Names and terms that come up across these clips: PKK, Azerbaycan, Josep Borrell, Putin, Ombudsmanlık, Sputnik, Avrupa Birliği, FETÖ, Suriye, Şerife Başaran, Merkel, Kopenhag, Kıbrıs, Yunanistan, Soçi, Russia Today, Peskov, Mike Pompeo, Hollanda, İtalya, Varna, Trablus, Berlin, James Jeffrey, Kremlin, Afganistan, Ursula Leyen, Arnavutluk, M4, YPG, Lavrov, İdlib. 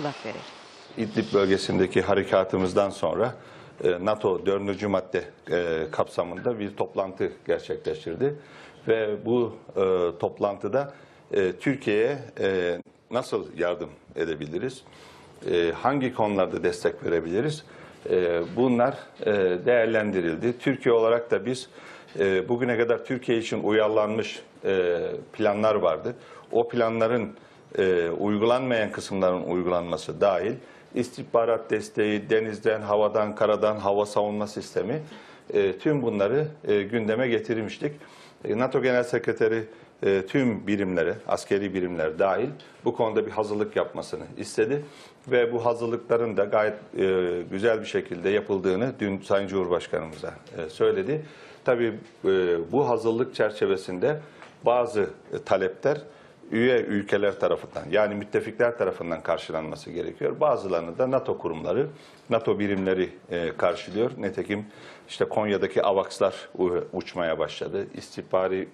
kulak verelim. İdlib bölgesindeki harekatımızdan sonra NATO 4. madde kapsamında bir toplantı gerçekleştirdi. Ve bu toplantıda Türkiye'ye nasıl yardım edebiliriz, hangi konularda destek verebiliriz, bunlar değerlendirildi. Türkiye olarak da biz bugüne kadar Türkiye için uyarlanmış planlar vardı. O planların uygulanmayan kısımların uygulanması dahil istihbarat desteği, denizden, havadan, karadan, hava savunma sistemi, tüm bunları gündeme getirmiştik. NATO Genel Sekreteri tüm birimlere, askeri birimler dahil bu konuda bir hazırlık yapmasını istedi. Ve bu hazırlıkların da gayet güzel bir şekilde yapıldığını dün Sayın Cumhurbaşkanımıza söyledi. Tabii bu hazırlık çerçevesinde bazı talepler üye ülkeler tarafından, yani müttefikler tarafından karşılanması gerekiyor. Bazılarını da NATO kurumları, NATO birimleri karşılıyor. Nitekim işte Konya'daki AVAX'lar uçmaya başladı. İstihbari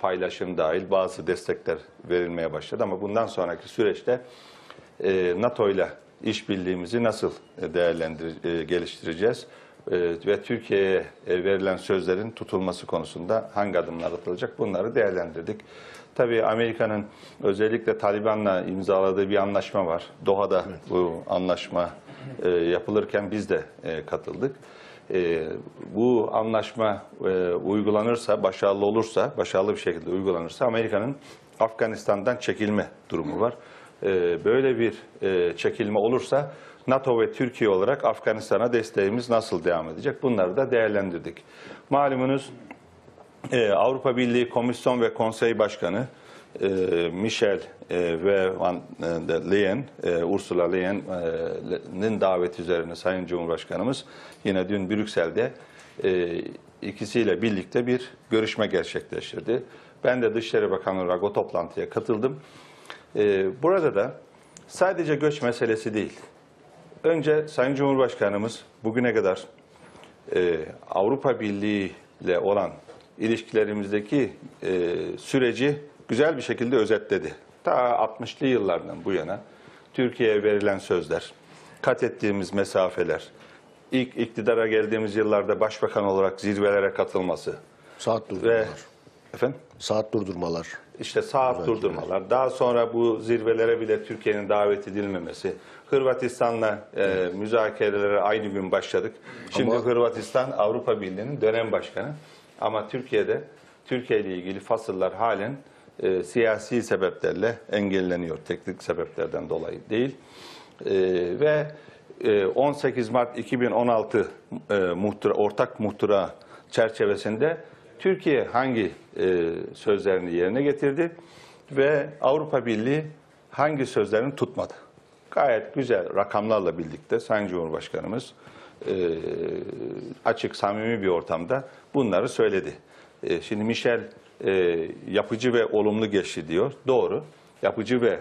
paylaşım dahil bazı destekler verilmeye başladı. Ama bundan sonraki süreçte NATO ile işbirliğimizi nasıl geliştireceğiz ve Türkiye'ye verilen sözlerin tutulması konusunda hangi adımlar atılacak, bunları değerlendirdik. Tabii Amerika'nın özellikle Taliban'la imzaladığı bir anlaşma var. Doha'da bu anlaşma yapılırken biz de katıldık. Bu anlaşma uygulanırsa, başarılı bir şekilde uygulanırsa Amerika'nın Afganistan'dan çekilme durumu var. Böyle bir çekilme olursa NATO ve Türkiye olarak Afganistan'a desteğimiz nasıl devam edecek? Bunları da değerlendirdik. Malumunuz Avrupa Birliği Komisyon ve Konsey Başkanı Michel ve Leyen, Ursula Leyen'in daveti üzerine Sayın Cumhurbaşkanımız yine dün Brüksel'de ikisiyle birlikte bir görüşme gerçekleştirdi. Ben de Dışişleri Bakanı olarak o toplantıya katıldım. Burada da sadece göç meselesi değil. Önce Sayın Cumhurbaşkanımız bugüne kadar Avrupa Birliği ile olan ilişkilerimizdeki süreci güzel bir şekilde özetledi. Ta 60'lı yıllardan bu yana Türkiye'ye verilen sözler, kat ettiğimiz mesafeler, ilk iktidara geldiğimiz yıllarda başbakan olarak zirvelere katılması. Saat durdurmalar. Efendim? Saat durdurmalar. İşte saat durdurmalar. Daha sonra bu zirvelere bile Türkiye'nin davet edilmemesi. Hırvatistan'la müzakerelere aynı gün başladık. Şimdi ama Hırvatistan Avrupa Birliği'nin dönem başkanı. Ama Türkiye ile ilgili fasıllar halen siyasi sebeplerle engelleniyor. Teknik sebeplerden dolayı değil. Ve 18 Mart 2016 ortak muhtıra çerçevesinde Türkiye hangi sözlerini yerine getirdi ve Avrupa Birliği hangi sözlerini tutmadı? Gayet güzel rakamlarla birlikte Sayın Cumhurbaşkanımız açık, samimi bir ortamda bunları söyledi. Şimdi Michel yapıcı ve olumlu geçti diyor. Doğru, yapıcı ve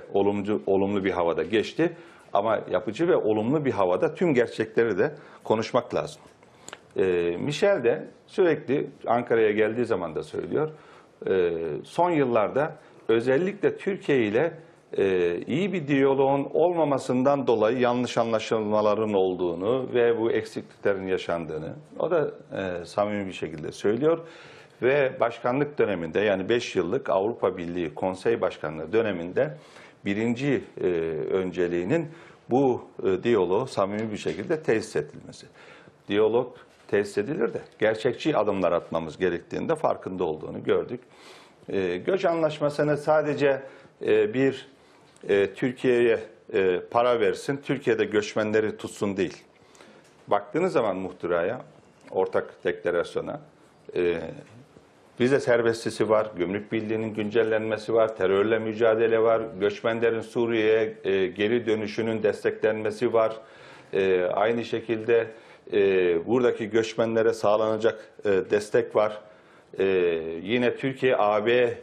olumlu bir havada geçti. Ama yapıcı ve olumlu bir havada tüm gerçekleri de konuşmak lazım. Michel de sürekli Ankara'ya geldiği zaman da söylüyor. Son yıllarda özellikle Türkiye ile iyi bir diyaloğun olmamasından dolayı yanlış anlaşılmaların olduğunu ve bu eksikliklerin yaşandığını o da samimi bir şekilde söylüyor. Ve başkanlık döneminde, yani 5 yıllık Avrupa Birliği Konsey Başkanlığı döneminde birinci önceliğinin bu diyaloğu samimi bir şekilde tesis edilmesi. Diyalog tesis edilir de gerçekçi adımlar atmamız gerektiğinde farkında olduğunu gördük. Göç anlaşmasını sadece bir Türkiye'ye para versin, Türkiye'de göçmenleri tutsun değil. Baktığınız zaman muhtıraya, ortak deklarasyona, vize serbestisi var, Gümrük Birliği'nin güncellenmesi var, terörle mücadele var, göçmenlerin Suriye'ye geri dönüşünün desteklenmesi var. Aynı şekilde buradaki göçmenlere sağlanacak destek var. Yine Türkiye-AB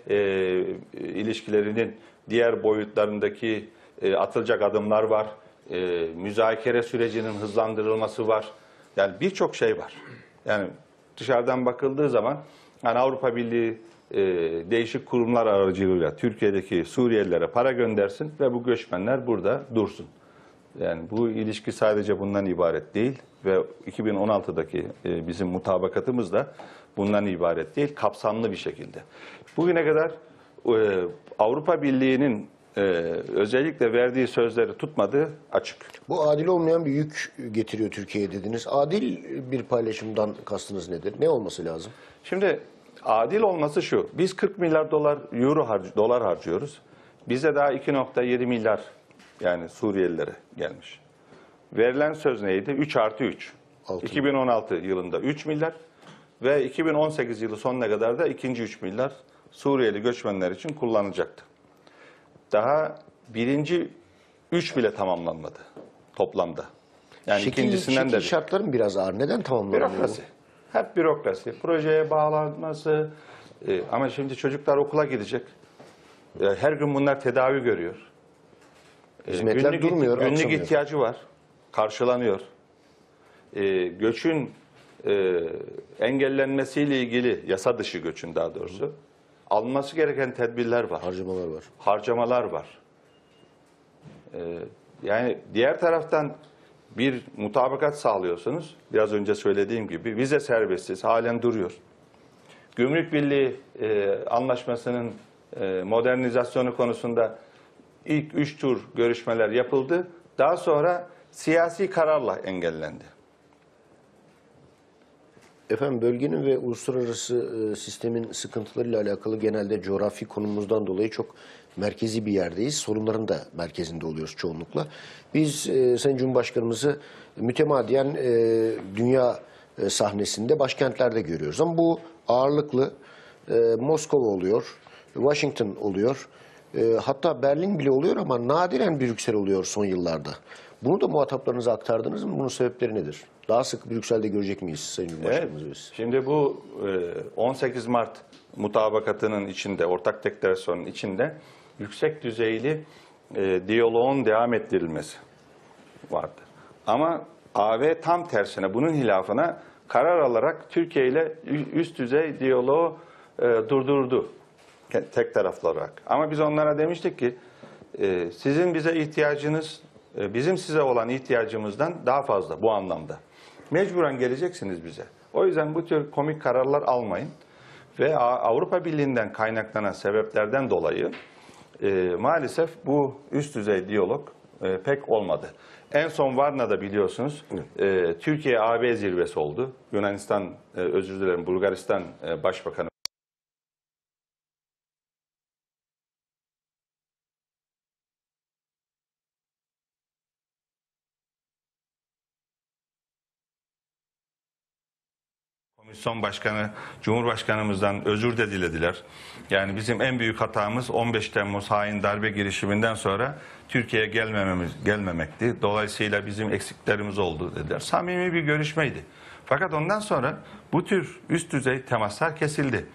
ilişkilerinin diğer boyutlarındaki atılacak adımlar var. Müzakere sürecinin hızlandırılması var. Yani birçok şey var. Yani dışarıdan bakıldığı zaman yani Avrupa Birliği değişik kurumlar aracılığıyla Türkiye'deki Suriyelilere para göndersin ve bu göçmenler burada dursun. Yani bu ilişki sadece bundan ibaret değil ve 2016'daki bizim mutabakatımız da bundan ibaret değil, kapsamlı bir şekilde. Bugüne kadar Avrupa Birliği'nin özellikle verdiği sözleri tutmadığı açık. Bu adil olmayan bir yük getiriyor Türkiye'ye dediniz. Adil bir paylaşımdan kastınız nedir? Ne olması lazım? Şimdi adil olması şu, biz 40 milyar dolar harcıyoruz. Bize daha 2,7 milyar yani Suriyelilere gelmiş. Verilen söz neydi? 3+3. 2016 yılında 3 milyar ve 2018 yılı sonuna kadar da ikinci 3 milyar Suriyeli göçmenler için kullanılacaktı. Daha birinci 3 bile tamamlanmadı toplamda. Yani ikincisinden de şartların biraz ağır. Neden tamamlanmıyor? Bürokrasi. Hep bürokrasi. Projeye bağlanması. Ama şimdi çocuklar okula gidecek. Her gün bunlar tedavi görüyor. Hizmetler durmuyor. Günlük ihtiyacı var. Karşılanıyor. Göçün engellenmesiyle ilgili, yasa dışı göçün daha doğrusu, alınması gereken tedbirler var. Harcamalar var. Harcamalar var. Yani diğer taraftan bir mutabakat sağlıyorsunuz. Biraz önce söylediğim gibi vize serbestsiz, halen duruyor. Gümrük Birliği anlaşmasının modernizasyonu konusunda ilk 3 tur görüşmeler yapıldı. Daha sonra siyasi kararla engellendi. Efendim, bölgenin ve uluslararası sistemin sıkıntılarıyla alakalı genelde coğrafi konumumuzdan dolayı çok merkezi bir yerdeyiz. Sorunların da merkezinde oluyoruz çoğunlukla. Biz Sayın Cumhurbaşkanımızı mütemadiyen dünya sahnesinde, başkentlerde görüyoruz. Ama bu ağırlıklı Moskova oluyor, Washington oluyor, hatta Berlin bile oluyor ama nadiren Brüksel oluyor son yıllarda. Bunu da muhataplarınıza aktardınız mı? Bunun sebepleri nedir? Daha sık Brüksel'de görecek miyiz Sayın Cumhurbaşkanımız? Evet, şimdi bu 18 Mart mutabakatının içinde, ortak deklarasyonun içinde yüksek düzeyli diyaloğun devam ettirilmesi vardı. Ama AB tam tersine, bunun hilafına karar alarak Türkiye ile üst düzey diyaloğu durdurdu. Tek taraflı olarak. Ama biz onlara demiştik ki sizin bize ihtiyacınız bizim size olan ihtiyacımızdan daha fazla bu anlamda. Mecburen geleceksiniz bize. O yüzden bu tür komik kararlar almayın. Ve Avrupa Birliği'nden kaynaklanan sebeplerden dolayı maalesef bu üst düzey diyalog pek olmadı. En son Varna'da biliyorsunuz Türkiye-AB zirvesi oldu. Yunanistan, özür dilerim, Bulgaristan Başbakanı Komisyon Başkanı, Cumhurbaşkanımızdan özür de dilediler. Yani bizim en büyük hatamız 15 Temmuz hain darbe girişiminden sonra Türkiye'ye gelmemekti. Dolayısıyla bizim eksiklerimiz oldu dediler. Samimi bir görüşmeydi. Fakat ondan sonra bu tür üst düzey temaslar kesildi.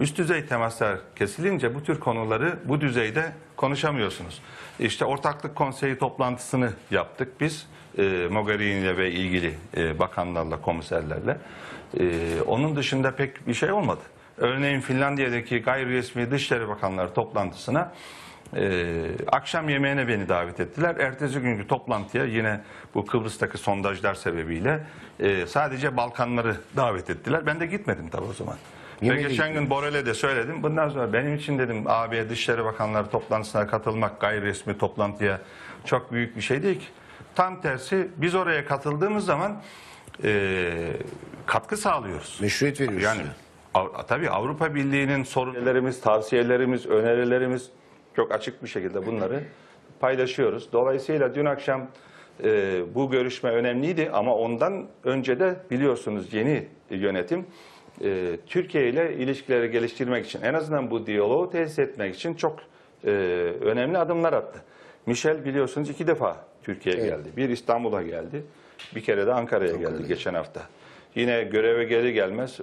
Üst düzey temaslar kesilince bu tür konuları bu düzeyde konuşamıyorsunuz. İşte Ortaklık Konseyi toplantısını yaptık biz. Mogherini ile ve ilgili bakanlarla, komiserlerle. Onun dışında pek bir şey olmadı. Örneğin Finlandiya'daki gayri resmi Dışişleri Bakanları toplantısına akşam yemeğine beni davet ettiler. Ertesi günkü toplantıya yine bu Kıbrıs'taki sondajlar sebebiyle sadece Balkanları davet ettiler. Ben de gitmedim tabii o zaman. Ve geçen gün Borel'e de söyledim. Bundan sonra benim için dedim AB Dışişleri Bakanları toplantısına katılmak, gayri resmi toplantıya çok büyük bir şey değil ki. Tam tersi, biz oraya katıldığımız zaman katkı sağlıyoruz. Meşruiyet veriyoruz. Yani tabii Avrupa Birliği'nin sorunlarımız, tavsiyelerimiz, önerilerimiz çok açık bir şekilde bunları paylaşıyoruz. Dolayısıyla dün akşam bu görüşme önemliydi ama ondan önce de biliyorsunuz yeni yönetim Türkiye ile ilişkileri geliştirmek için, en azından bu diyaloğu tesis etmek için çok önemli adımlar attı. Michel biliyorsunuz 2 defa Türkiye'ye geldi. Bir İstanbul'a geldi. Bir kere de Ankara'ya geldi geçen hafta. Yine göreve geri gelmez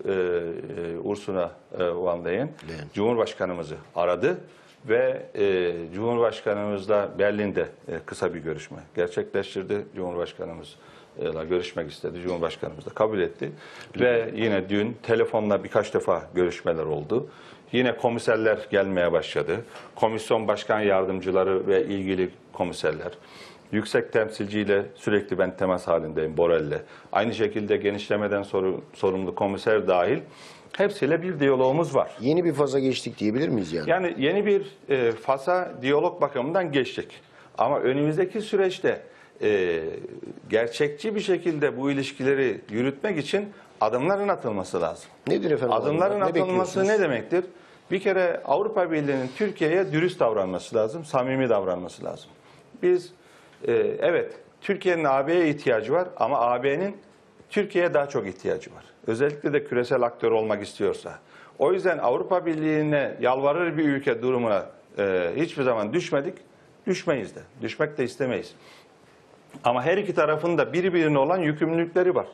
Ursula Leyen Cumhurbaşkanımızı aradı ve Cumhurbaşkanımızla Berlin'de kısa bir görüşme gerçekleştirdi. Cumhurbaşkanımızla görüşmek istedi. Cumhurbaşkanımız da kabul etti. Ve yine dün telefonla birkaç defa görüşmeler oldu. Yine komiserler gelmeye başladı. Komisyon başkan yardımcıları ve ilgili komiserler. Yüksek temsilciyle sürekli ben temas halindeyim, Borrell'le. Aynı şekilde genişlemeden sorumlu komiser dahil hepsiyle bir diyalogumuz var. Yeni bir faza geçtik diyebilir miyiz yani? Yani yeni bir faza diyalog bakımından geçtik. Ama önümüzdeki süreçte gerçekçi bir şekilde bu ilişkileri yürütmek için adımların atılması lazım. Nedir efendim? Adımların atılması ne demektir? Bir kere Avrupa Birliği'nin Türkiye'ye dürüst davranması lazım, samimi davranması lazım. Biz evet, Türkiye'nin AB'ye ihtiyacı var ama AB'nin Türkiye'ye daha çok ihtiyacı var. Özellikle de küresel aktör olmak istiyorsa. O yüzden Avrupa Birliği'ne yalvarır bir ülke durumuna hiçbir zaman düşmedik, düşmeyiz de. Düşmek de istemeyiz. Ama her iki tarafın da birbirine olan yükümlülükleri var.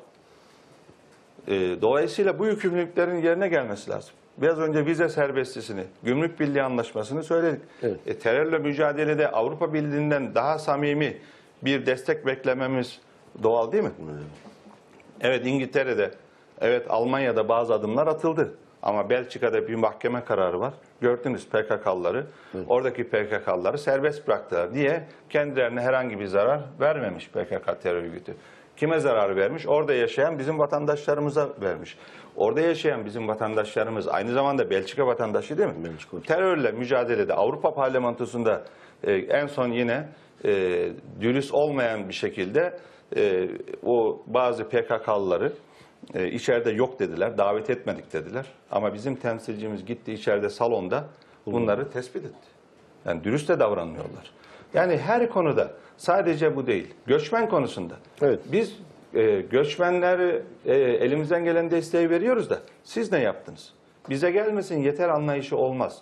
Dolayısıyla bu yükümlülüklerin yerine gelmesi lazım. Biraz önce vize serbestlisini, Gümrük Birliği Anlaşması'nı söyledik. Evet. Terörle mücadelede Avrupa Birliği'nden daha samimi bir destek beklememiz doğal değil mi? Evet, İngiltere'de, evet Almanya'da bazı adımlar atıldı. Ama Belçika'da bir mahkeme kararı var. Gördünüz PKK'lıları, evet. Oradaki PKK'lıları serbest bıraktılar diye kendilerine herhangi bir zarar vermemiş PKK terör örgütü. Kime zarar vermiş? Orada yaşayan bizim vatandaşlarımıza vermiş. Orada yaşayan bizim vatandaşlarımız aynı zamanda Belçika vatandaşı değil mi? Belçika. Terörle mücadelede Avrupa Parlamentosu'nda en son yine dürüst olmayan bir şekilde o bazı PKK'lıları içeride yok dediler, davet etmedik dediler. Ama bizim temsilcimiz gitti içeride salonda bunları tespit etti. Yani dürüst de davranmıyorlar. Yani her konuda, sadece bu değil, göçmen konusunda. Evet. Biz göçmenleri elimizden gelen desteği veriyoruz da siz ne yaptınız? Bize gelmesin yeter anlayışı olmaz.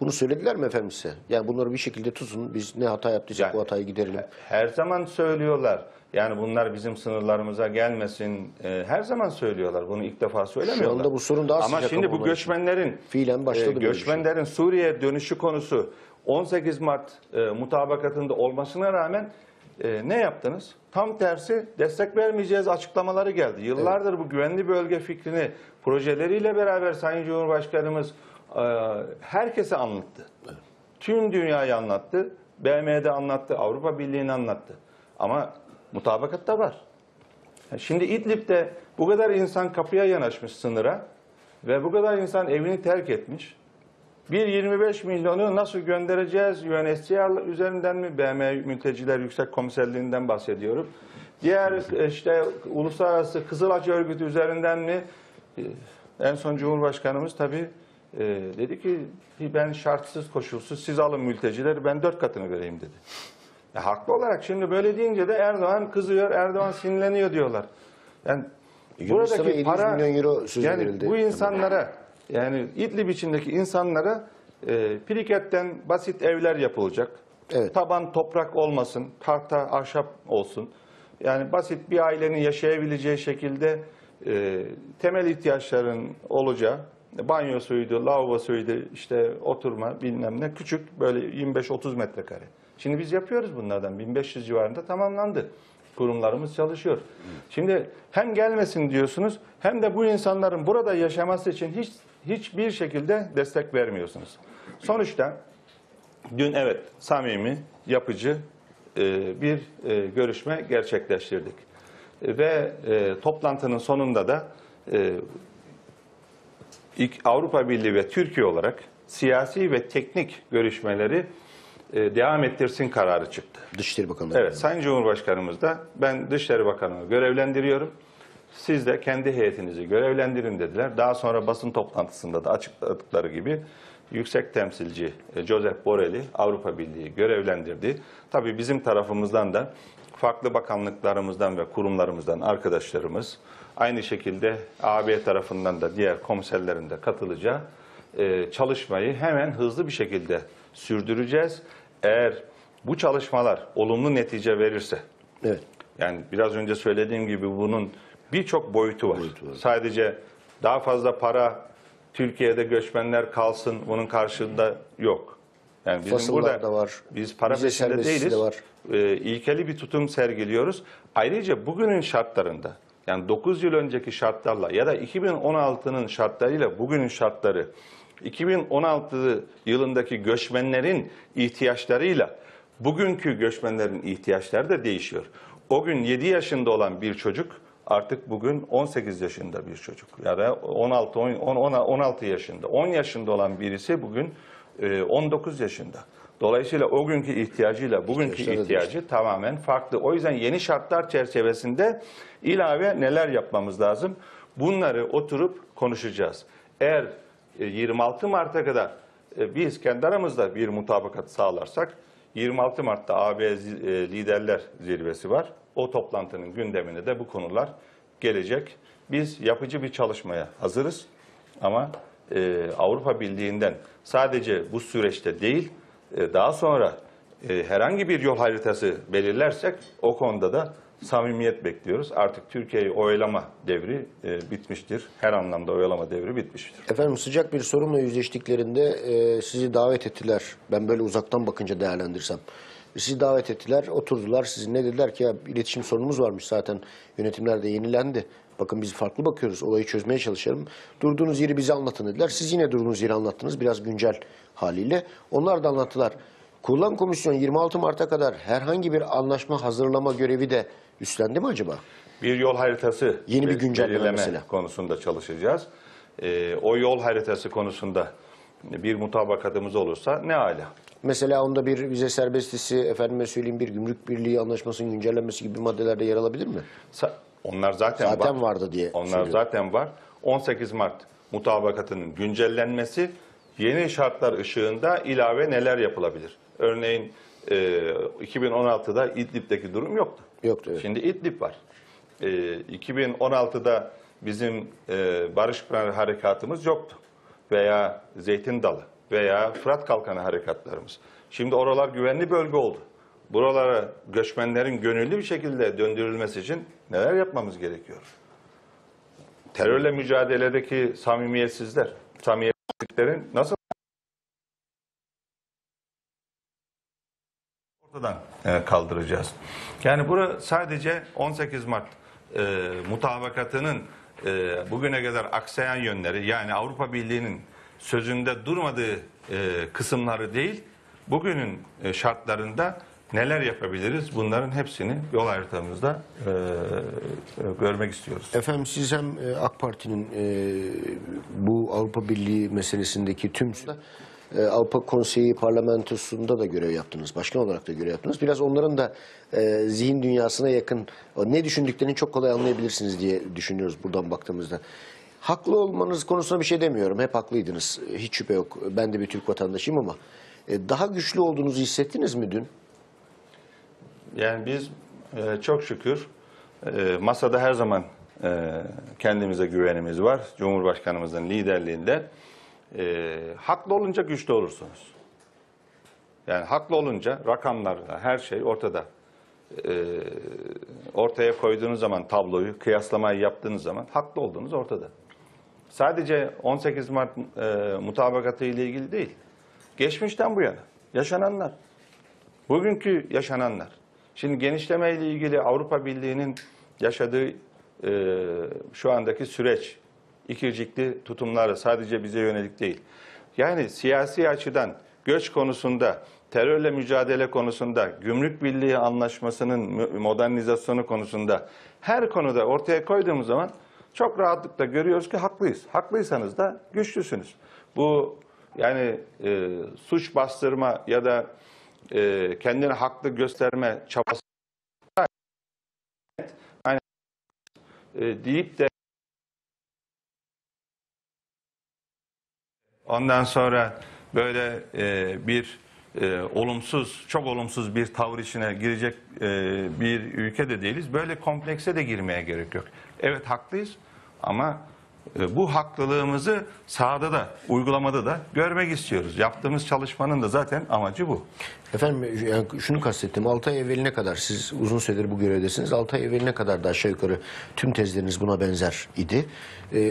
Bunu söylediler mi efendim size? Yani bunları bir şekilde tutun, biz ne hata yaptıysak yani, bu hatayı giderelim. Her zaman söylüyorlar. Yani bunlar bizim sınırlarımıza gelmesin. Her zaman söylüyorlar. Bunu ilk defa söylemiyorlar. Şu anda bu sorun daha sıcak. Ama şimdi bu göçmenlerin, fiilen başladı göçmenlerin Suriye dönüşü konusu 18 Mart mutabakatında olmasına rağmen ne yaptınız? Tam tersi destek vermeyeceğiz açıklamaları geldi. Yıllardır evet. Bu güvenli bölge fikrini projeleriyle beraber Sayın Cumhurbaşkanımız herkese anlattı. Evet. Tüm dünyayı anlattı. BM'de anlattı. Avrupa Birliği'ni anlattı. Ama mutabakat da var. Şimdi İdlib'de bu kadar insan kapıya yanaşmış sınıra ve bu kadar insan evini terk etmiş. 1,25 milyonu nasıl göndereceğiz? UNHCR üzerinden mi? BM Mülteciler Yüksek Komiserliği'nden bahsediyorum. Diğer işte Uluslararası Kızılaç Örgütü üzerinden mi? En son Cumhurbaşkanımız tabii dedi ki ben şartsız koşulsuz siz alın mültecileri ben 4 katını vereyim dedi. Haklı olarak şimdi böyle deyince de Erdoğan kızıyor, Erdoğan sinirleniyor diyorlar. Yani buradaki para, yani bu insanlara, yani İdlib içindeki insanlara piriketten basit evler yapılacak. Evet. Taban toprak olmasın, tahta, ahşap olsun. Yani basit bir ailenin yaşayabileceği şekilde temel ihtiyaçların olacağı, banyosuydu, lavabosuydu, işte oturma bilmem ne, küçük böyle 25-30 metrekare. Şimdi biz yapıyoruz bunlardan. 1500 civarında tamamlandı. Kurumlarımız çalışıyor. Şimdi hem gelmesin diyorsunuz hem de bu insanların burada yaşaması için hiçbir şekilde destek vermiyorsunuz. Sonuçta dün evet samimi, yapıcı bir görüşme gerçekleştirdik. Ve toplantının sonunda da Avrupa Birliği ve Türkiye olarak siyasi ve teknik görüşmeleri devam ettirsin kararı çıktı. Dışişleri Bakanı. Evet, Sayın Cumhurbaşkanımız da ben Dışişleri Bakanı'nı görevlendiriyorum. Siz de kendi heyetinizi görevlendirin dediler. Daha sonra basın toplantısında da açıkladıkları gibi Yüksek Temsilci Josep Borrell'i Avrupa Birliği görevlendirdi. Tabii bizim tarafımızdan da farklı bakanlıklarımızdan ve kurumlarımızdan arkadaşlarımız aynı şekilde AB tarafından da diğer komiserlerin de katılacağı çalışmayı hemen hızlı bir şekilde sürdüreceğiz. Eğer bu çalışmalar olumlu netice verirse, evet. Yani biraz önce söylediğim gibi bunun birçok boyutu var. Sadece daha fazla para Türkiye'de göçmenler kalsın bunun karşılığında yok. Yani bizim fasıllar burada da var. Biz para peşinde değiliz. De var. İlkeli bir tutum sergiliyoruz. Ayrıca bugünün şartlarında, yani 9 yıl önceki şartlarla ya da 2016'nın şartlarıyla bugünün şartları, 2016 yılındaki göçmenlerin ihtiyaçlarıyla bugünkü göçmenlerin ihtiyaçları da değişiyor. O gün 7 yaşında olan bir çocuk artık bugün 18 yaşında bir çocuk. Ya da 16 yaşında. 10 yaşında olan birisi bugün 19 yaşında. Dolayısıyla o günkü ihtiyacıyla bugünkü ihtiyacı tamamen farklı. O yüzden yeni şartlar çerçevesinde ilave neler yapmamız lazım? Bunları oturup konuşacağız. Eğer 26 Mart'a kadar biz kendi aramızda bir mutabakat sağlarsak, 26 Mart'ta AB Liderler Zirvesi var. O toplantının gündemine de bu konular gelecek. Biz yapıcı bir çalışmaya hazırız. Ama Avrupa Birliği'nden sadece bu süreçte değil, daha sonra herhangi bir yol haritası belirlersek o konuda da samimiyet bekliyoruz. Artık Türkiye'yi oyalama devri bitmiştir. Her anlamda oyalama devri bitmiştir. Efendim, sıcak bir sorunla yüzleştiklerinde sizi davet ettiler. Ben böyle uzaktan bakınca değerlendirsem. Sizi davet ettiler, oturdular. Sizinle dediler ki ya, iletişim sorunumuz varmış zaten. Yönetimler de yenilendi. Bakın biz farklı bakıyoruz. Olayı çözmeye çalışalım. Durduğunuz yeri bize anlatın dediler. Siz yine durduğunuz yeri anlattınız. Biraz güncel haliyle. Onlar da anlattılar. Kurulan komisyon 26 Mart'a kadar herhangi bir anlaşma hazırlama görevi de üstlendi mi acaba? Bir yol haritası, yeni bir güncelleme konusunda çalışacağız. O yol haritası konusunda bir mutabakatımız olursa ne âlâ. Mesela onda bir vize serbestisi, efendime söyleyeyim bir Gümrük Birliği anlaşmasının güncellenmesi gibi maddelerde yer alabilir mi? Onlar zaten vardı diye. Onlar söylüyorum. Zaten var. 18 Mart mutabakatının güncellenmesi, yeni şartlar ışığında ilave neler yapılabilir? Örneğin 2016'da İdlib'deki durum yoktu. Yoktu. Evet. Şimdi İdlib var. 2016'da bizim Barış Pınarı harekatımız yoktu. Veya Zeytin Dalı veya Fırat Kalkanı harekatlarımız. Şimdi oralar güvenli bölge oldu. Buralara göçmenlerin gönüllü bir şekilde döndürülmesi için neler yapmamız gerekiyor? Terörle mücadeledeki samimiyetsizliklerin nasıl ortadan kaldıracağız? Yani burası sadece 18 Mart mutabakatının bugüne kadar aksayan yönleri, yani Avrupa Birliği'nin sözünde durmadığı kısımları değil, bugünün şartlarında neler yapabiliriz? Bunların hepsini yol haritamızda görmek istiyoruz. Efendim, siz hem AK Parti'nin bu Avrupa Birliği meselesindeki tüm Avrupa Konseyi Parlamentosu'nda da görev yaptınız. Başkan olarak da görev yaptınız. Biraz onların da zihin dünyasına yakın, ne düşündüklerini çok kolay anlayabilirsiniz diye düşünüyoruz buradan baktığımızda. Haklı olmanız konusunda bir şey demiyorum. Hep haklıydınız. Hiç şüphe yok. Ben de bir Türk vatandaşıyım ama daha güçlü olduğunuzu hissettiniz mi dün? Yani biz çok şükür masada her zaman kendimize güvenimiz var. Cumhurbaşkanımızın liderliğinde. Haklı olunca güçlü olursunuz. Yani haklı olunca rakamlarla her şey ortada. Ortaya koyduğunuz zaman tabloyu, kıyaslamayı yaptığınız zaman haklı olduğunuz ortada. Sadece 18 Mart mutabakatı ile ilgili değil. Geçmişten bu yana yaşananlar. Bugünkü yaşananlar. Şimdi genişleme ile ilgili Avrupa Birliği'nin yaşadığı şu andaki süreç, ikircikli tutumları sadece bize yönelik değil. Yani siyasi açıdan göç konusunda, terörle mücadele konusunda, Gümrük Birliği Anlaşması'nın modernizasyonu konusunda her konuda ortaya koyduğumuz zaman çok rahatlıkla görüyoruz ki haklıyız. Haklıysanız da güçlüsünüz. Bu yani suç bastırma ya da kendini haklı gösterme çabası yani, deyip de ondan sonra böyle bir olumsuz, çok olumsuz bir tavır içine girecek bir ülke de değiliz. Böyle komplekse de girmeye gerek yok. Evet haklıyız ama bu haklılığımızı sahada da, uygulamada da görmek istiyoruz. Yaptığımız çalışmanın da zaten amacı bu. Efendim, yani şunu kastettim. 6 ay evveline kadar, siz uzun süredir bu görevdesiniz. 6 ay evveline kadar da aşağı yukarı tüm tezleriniz buna benzer idi.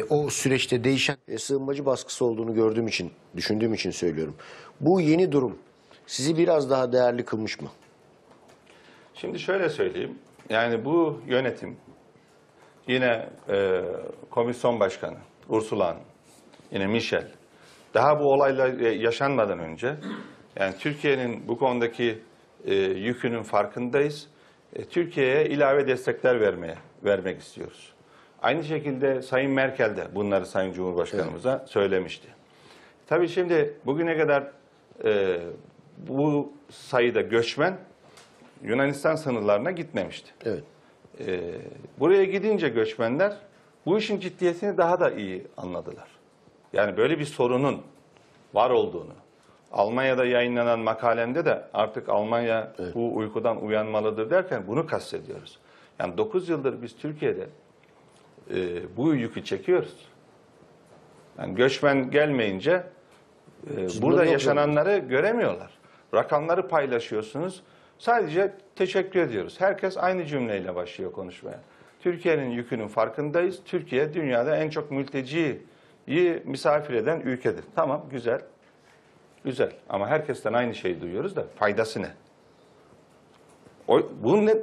O süreçte değişen sığınmacı baskısı olduğunu gördüğüm için, düşündüğüm için söylüyorum. Bu yeni durum sizi biraz daha değerli kılmış mı? Şimdi şöyle söyleyeyim. Yani bu yönetim, yine komisyon başkanı Ursula, yine Michel, daha bu olaylar yaşanmadan önce yani Türkiye'nin bu konudaki yükünün farkındayız. Türkiye'ye ilave destekler vermek istiyoruz. Aynı şekilde Sayın Merkel de bunları Sayın Cumhurbaşkanımıza söylemişti. Tabii şimdi bugüne kadar bu sayıda göçmen Yunanistan sınırlarına gitmemişti. Evet. Buraya gidince göçmenler bu işin ciddiyetini daha da iyi anladılar. Yani böyle bir sorunun var olduğunu. Almanya'da yayınlanan makalemde de artık Almanya bu uykudan uyanmalıdır derken bunu kastediyoruz. Yani 9 yıldır biz Türkiye'de bu yükü çekiyoruz. Yani göçmen gelmeyince burada yaşananları göremiyorlar. Rakamları paylaşıyorsunuz. Sadece teşekkür ediyoruz. Herkes aynı cümleyle başlıyor konuşmaya. Türkiye'nin yükünün farkındayız. Türkiye dünyada en çok mülteciyi misafir eden ülkedir. Tamam, güzel. Güzel. Ama herkesten aynı şeyi duyuyoruz da faydası ne?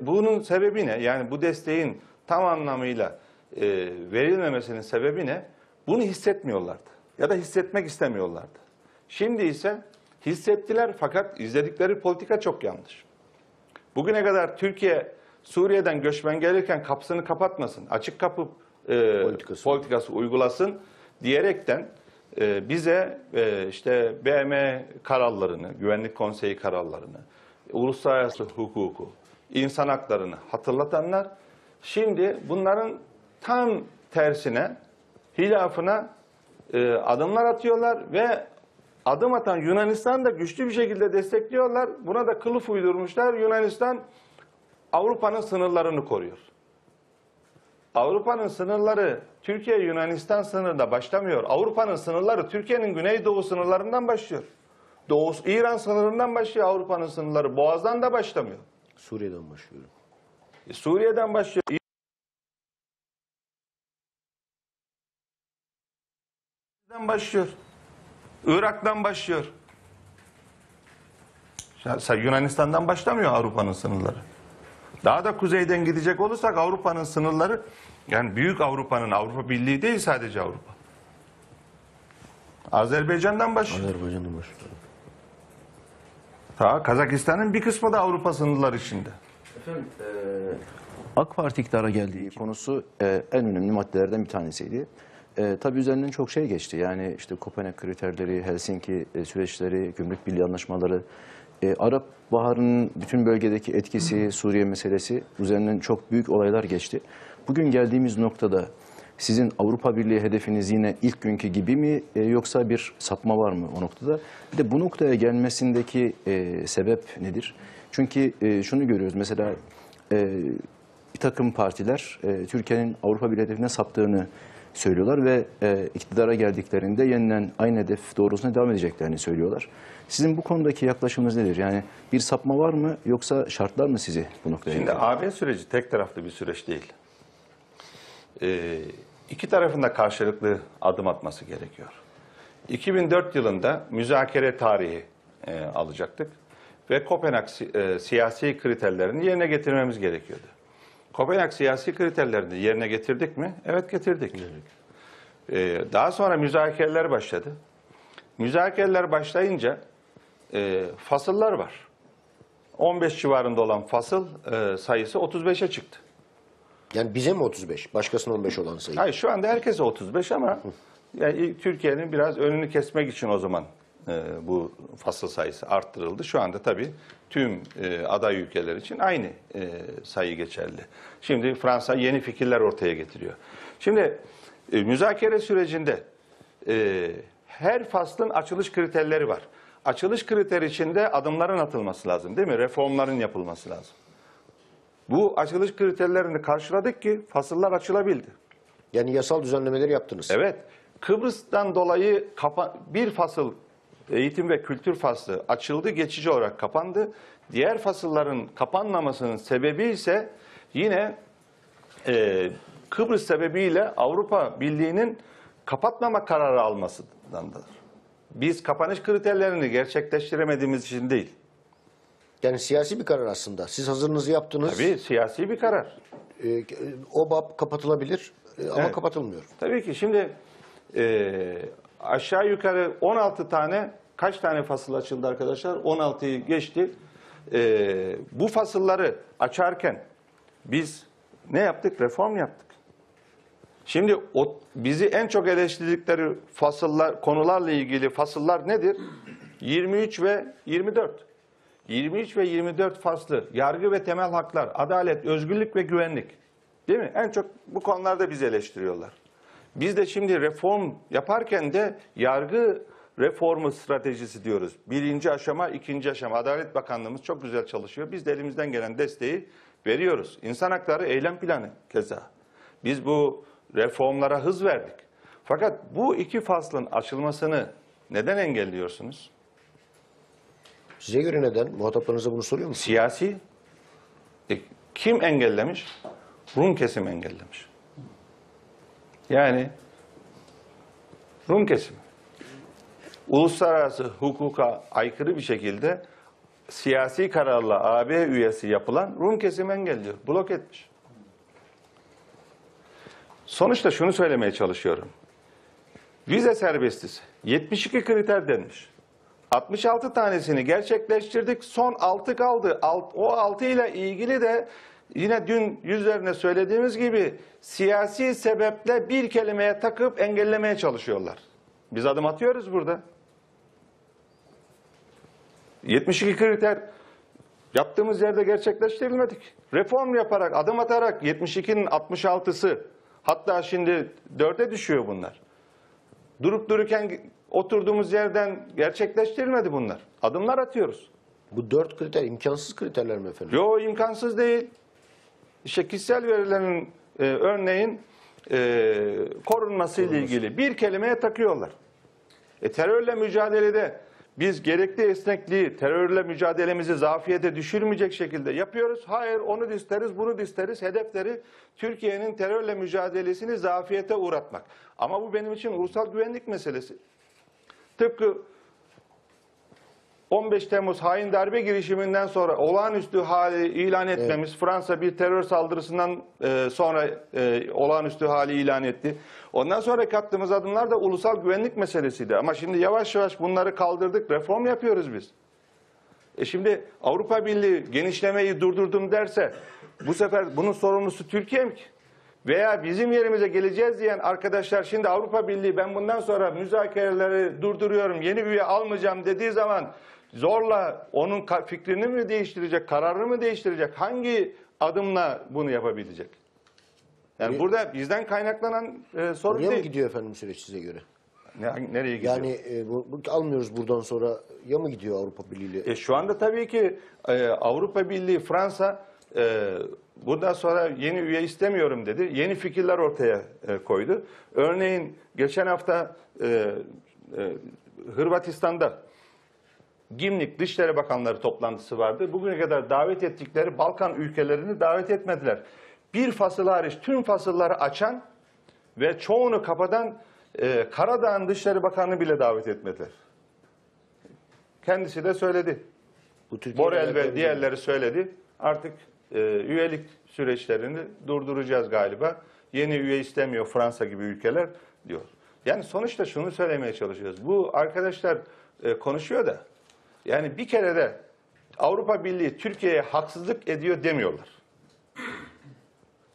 Bunun sebebi ne? Yani bu desteğin tam anlamıyla verilmemesinin sebebi ne? Bunu hissetmiyorlardı. Ya da hissetmek istemiyorlardı. Şimdi ise hissettiler fakat izledikleri politika çok yanlış. Bugüne kadar Türkiye Suriye'den göçmen gelirken kapısını kapatmasın, açık kapı politikası uygulasın diyerekten bize işte BM kararlarını, Güvenlik Konseyi kararlarını, uluslararası hukuku, insan haklarını hatırlatanlar şimdi bunların tam tersine, hilafına adımlar atıyorlar ve adım atan Yunanistan'ı da güçlü bir şekilde destekliyorlar. Buna da kılıf uydurmuşlar. Yunanistan Avrupa'nın sınırlarını koruyor. Avrupa'nın sınırları Türkiye-Yunanistan sınırında başlamıyor. Avrupa'nın sınırları Türkiye'nin güneydoğu sınırlarından başlıyor. İran sınırından başlıyor Avrupa'nın sınırları. Boğaz'dan da başlamıyor. Suriye'den başlıyor. Suriye'den başlıyor. İran'dan başlıyor. Irak'tan başlıyor. Yunanistan'dan başlamıyor Avrupa'nın sınırları. Daha da kuzeyden gidecek olursak Avrupa'nın sınırları, yani büyük Avrupa'nın, Avrupa Birliği değil sadece Avrupa. Azerbaycan'dan başlıyor. Azerbaycan'dan başlıyor. Ta Kazakistan'ın bir kısmı da Avrupa sınırları içinde. Efendim, AK Parti iktidara geldiği konusu en önemli maddelerden bir tanesiydi. Tabii üzerinden çok şey geçti. Yani işte Kopenhag kriterleri, Helsinki süreçleri, Gümrük Birliği anlaşmaları, Arap Baharı'nın bütün bölgedeki etkisi, Suriye meselesi üzerinden çok büyük olaylar geçti. Bugün geldiğimiz noktada sizin Avrupa Birliği hedefiniz yine ilk günkü gibi mi yoksa bir sapma var mı o noktada? Bir de bu noktaya gelmesindeki sebep nedir? Çünkü şunu görüyoruz mesela bir takım partiler Türkiye'nin Avrupa Birliği hedefine saptığını söylüyorlar ve iktidara geldiklerinde yeniden aynı hedef doğrusuna devam edeceklerini söylüyorlar. Sizin bu konudaki yaklaşımınız nedir? Yani bir sapma var mı yoksa şartlar mı sizi bu noktaya? Şimdi AB süreci tek taraflı bir süreç değil. İki tarafın da karşılıklı adım atması gerekiyor. 2004 yılında müzakere tarihi alacaktık ve Kopenhag siyasi kriterlerini yerine getirmemiz gerekiyordu. Kopenhag siyasi kriterlerini yerine getirdik mi? Evet, getirdik. Daha sonra müzakereler başladı. Müzakereler başlayınca fasıllar var. 15 civarında olan fasıl sayısı 35'e çıktı. Yani bize mi 35? Başkasına 15 olan sayı? Hayır, şu anda herkese 35 ama yani Türkiye'nin biraz önünü kesmek için o zaman bu fasıl sayısı arttırıldı. Şu anda tabii tüm aday ülkeler için aynı sayı geçerli. Şimdi Fransa yeni fikirler ortaya getiriyor. Şimdi müzakere sürecinde her faslın açılış kriterleri var. Açılış kriteri içinde adımların atılması lazım değil mi? Reformların yapılması lazım. Bu açılış kriterlerini karşıladık ki fasıllar açılabildi. Yani yasal düzenlemeleri yaptınız. Evet. Kıbrıs'tan dolayı bir fasıl, eğitim ve kültür faslı açıldı, geçici olarak kapandı. Diğer fasılların kapanmamasının sebebi ise yine Kıbrıs sebebiyle Avrupa Birliği'nin kapatmama kararı almasındandır. Biz kapanış kriterlerini gerçekleştiremediğimiz için değil. Yani siyasi bir karar aslında. Siz hazırınızı yaptınız. Tabii siyasi bir karar. O bab kapatılabilir ama evet, kapatılmıyor. Tabii ki şimdi aşağı yukarı 16 tane, kaç tane fasıl açıldı arkadaşlar? 16'yı geçti. bu fasılları açarken biz ne yaptık? Reform yaptık. Şimdi bizi en çok eleştirdikleri fasıllar, konularla ilgili fasıllar nedir? 23 ve 24. 23 ve 24 faslı, yargı ve temel haklar, adalet, özgürlük ve güvenlik. Değil mi? En çok bu konularda bizi eleştiriyorlar. Biz de şimdi reform yaparken de yargı reformu stratejisi diyoruz. Birinci aşama, ikinci aşama. Adalet Bakanlığımız çok güzel çalışıyor. Biz de elimizden gelen desteği veriyoruz. İnsan hakları eylem planı keza. Biz bu reformlara hız verdik. Fakat bu iki faslın açılmasını neden engelliyorsunuz? Size göre neden? Muhataplarınıza bunu soruyor musunuz? Siyasi. Kim engellemiş? Rum kesimi engellemiş. Yani Rum kesimi. Uluslararası hukuka aykırı bir şekilde siyasi kararla AB üyesi yapılan Rum kesimi engelliyor. Blok etmiş. Sonuçta şunu söylemeye çalışıyorum. Vize serbestisi. 72 kriter denmiş. 66 tanesini gerçekleştirdik. Son 6 kaldı. O 6 ile ilgili de yine dün yüzlerine söylediğimiz gibi siyasi sebeple bir kelimeye takıp engellemeye çalışıyorlar. Biz adım atıyoruz burada. 72 kriter yaptığımız yerde gerçekleştirilmedik. Reform yaparak, adım atarak 72'nin 66'sı, hatta şimdi 4'e düşüyor bunlar. Durup dururken oturduğumuz yerden gerçekleştirilmedi bunlar. Adımlar atıyoruz. Bu 4 kriter imkansız kriterler mi efendim? Yok, imkansız değil. İşte kişisel verilerin örneğin korunması ile ilgili bir kelimeye takıyorlar. Terörle mücadelede biz gerekli esnekliği, terörle mücadelemizi zafiyete düşürmeyecek şekilde yapıyoruz. Hayır, onu da isteriz, bunu da isteriz. Hedefleri Türkiye'nin terörle mücadelesini zafiyete uğratmak. Ama bu benim için ulusal güvenlik meselesi. Tıpkı 15 Temmuz hain darbe girişiminden sonra olağanüstü hali ilan etmemiz, evet. Fransa bir terör saldırısından sonra olağanüstü hali ilan etti. Ondan sonra kattığımız adımlar da ulusal güvenlik meselesiydi. Ama şimdi yavaş yavaş bunları kaldırdık, reform yapıyoruz biz. Şimdi Avrupa Birliği genişlemeyi durdurdum derse, bu sefer bunun sorumlusu Türkiye mi ki? Veya bizim yerimize geleceğiz diyen arkadaşlar şimdi Avrupa Birliği ben bundan sonra müzakereleri durduruyorum, yeni üye almayacağım dediği zaman zorla onun fikrini mi değiştirecek, kararını mı değiştirecek, hangi adımla bunu yapabilecek? Yani burada bizden kaynaklanan sorun değil. Nereye gidiyor efendim süreç size göre? Nereye gidiyor? Yani almıyoruz buradan sonra ya mı gidiyor Avrupa Birliği? Şu anda tabii ki Avrupa Birliği, Fransa... bundan sonra yeni üye istemiyorum dedi. Yeni fikirler ortaya koydu. Örneğin geçen hafta Hırvatistan'da Gümrük Dışişleri Bakanları toplantısı vardı. Bugüne kadar davet ettikleri Balkan ülkelerini davet etmediler. Bir fasıl hariç tüm fasılları açan ve çoğunu kapatan Karadağ'ın Dışişleri Bakanı bile davet etmediler. Kendisi de söyledi. Borrell ve diğerleri söyledi. Artık üyelik süreçlerini durduracağız galiba. Yeni üye istemiyor Fransa gibi ülkeler diyor. Yani sonuçta şunu söylemeye çalışıyoruz. Bu arkadaşlar konuşuyor da yani bir kere de Avrupa Birliği Türkiye'ye haksızlık ediyor demiyorlar.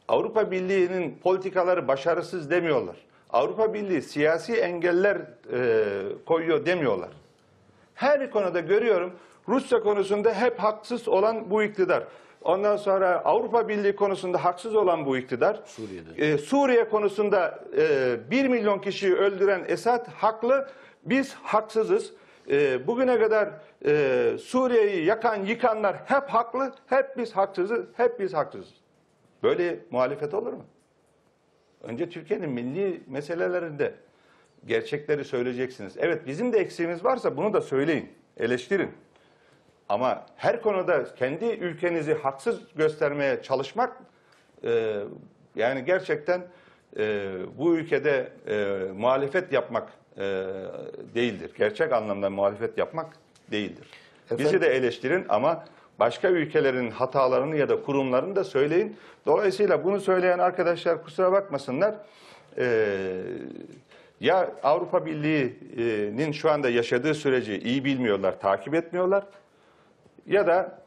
Avrupa Birliği'nin politikaları başarısız demiyorlar. Avrupa Birliği siyasi engeller koyuyor demiyorlar. Her konuda görüyorum Rusya konusunda hep haksız olan bu iktidar. Ondan sonra Avrupa Birliği konusunda haksız olan bu iktidar. Suriye konusunda 1 milyon kişiyi öldüren Esad haklı, biz haksızız. Bugüne kadar Suriye'yi yakan, yıkanlar hep haklı, hep biz haksızız, hep biz haksızız. Böyle muhalefet olur mu? Önce Türkiye'nin milli meselelerinde gerçekleri söyleyeceksiniz. Evet, bizim de eksiğimiz varsa bunu da söyleyin, eleştirin. Ama her konuda kendi ülkenizi haksız göstermeye çalışmak yani gerçekten bu ülkede muhalefet yapmak değildir. Gerçek anlamda muhalefet yapmak değildir. Efendim? Bizi de eleştirin ama başka ülkelerin hatalarını ya da kurumlarını da söyleyin. Dolayısıyla bunu söyleyen arkadaşlar kusura bakmasınlar. Ya Avrupa Birliği'nin şu anda yaşadığı süreci iyi bilmiyorlar, takip etmiyorlar. Ya da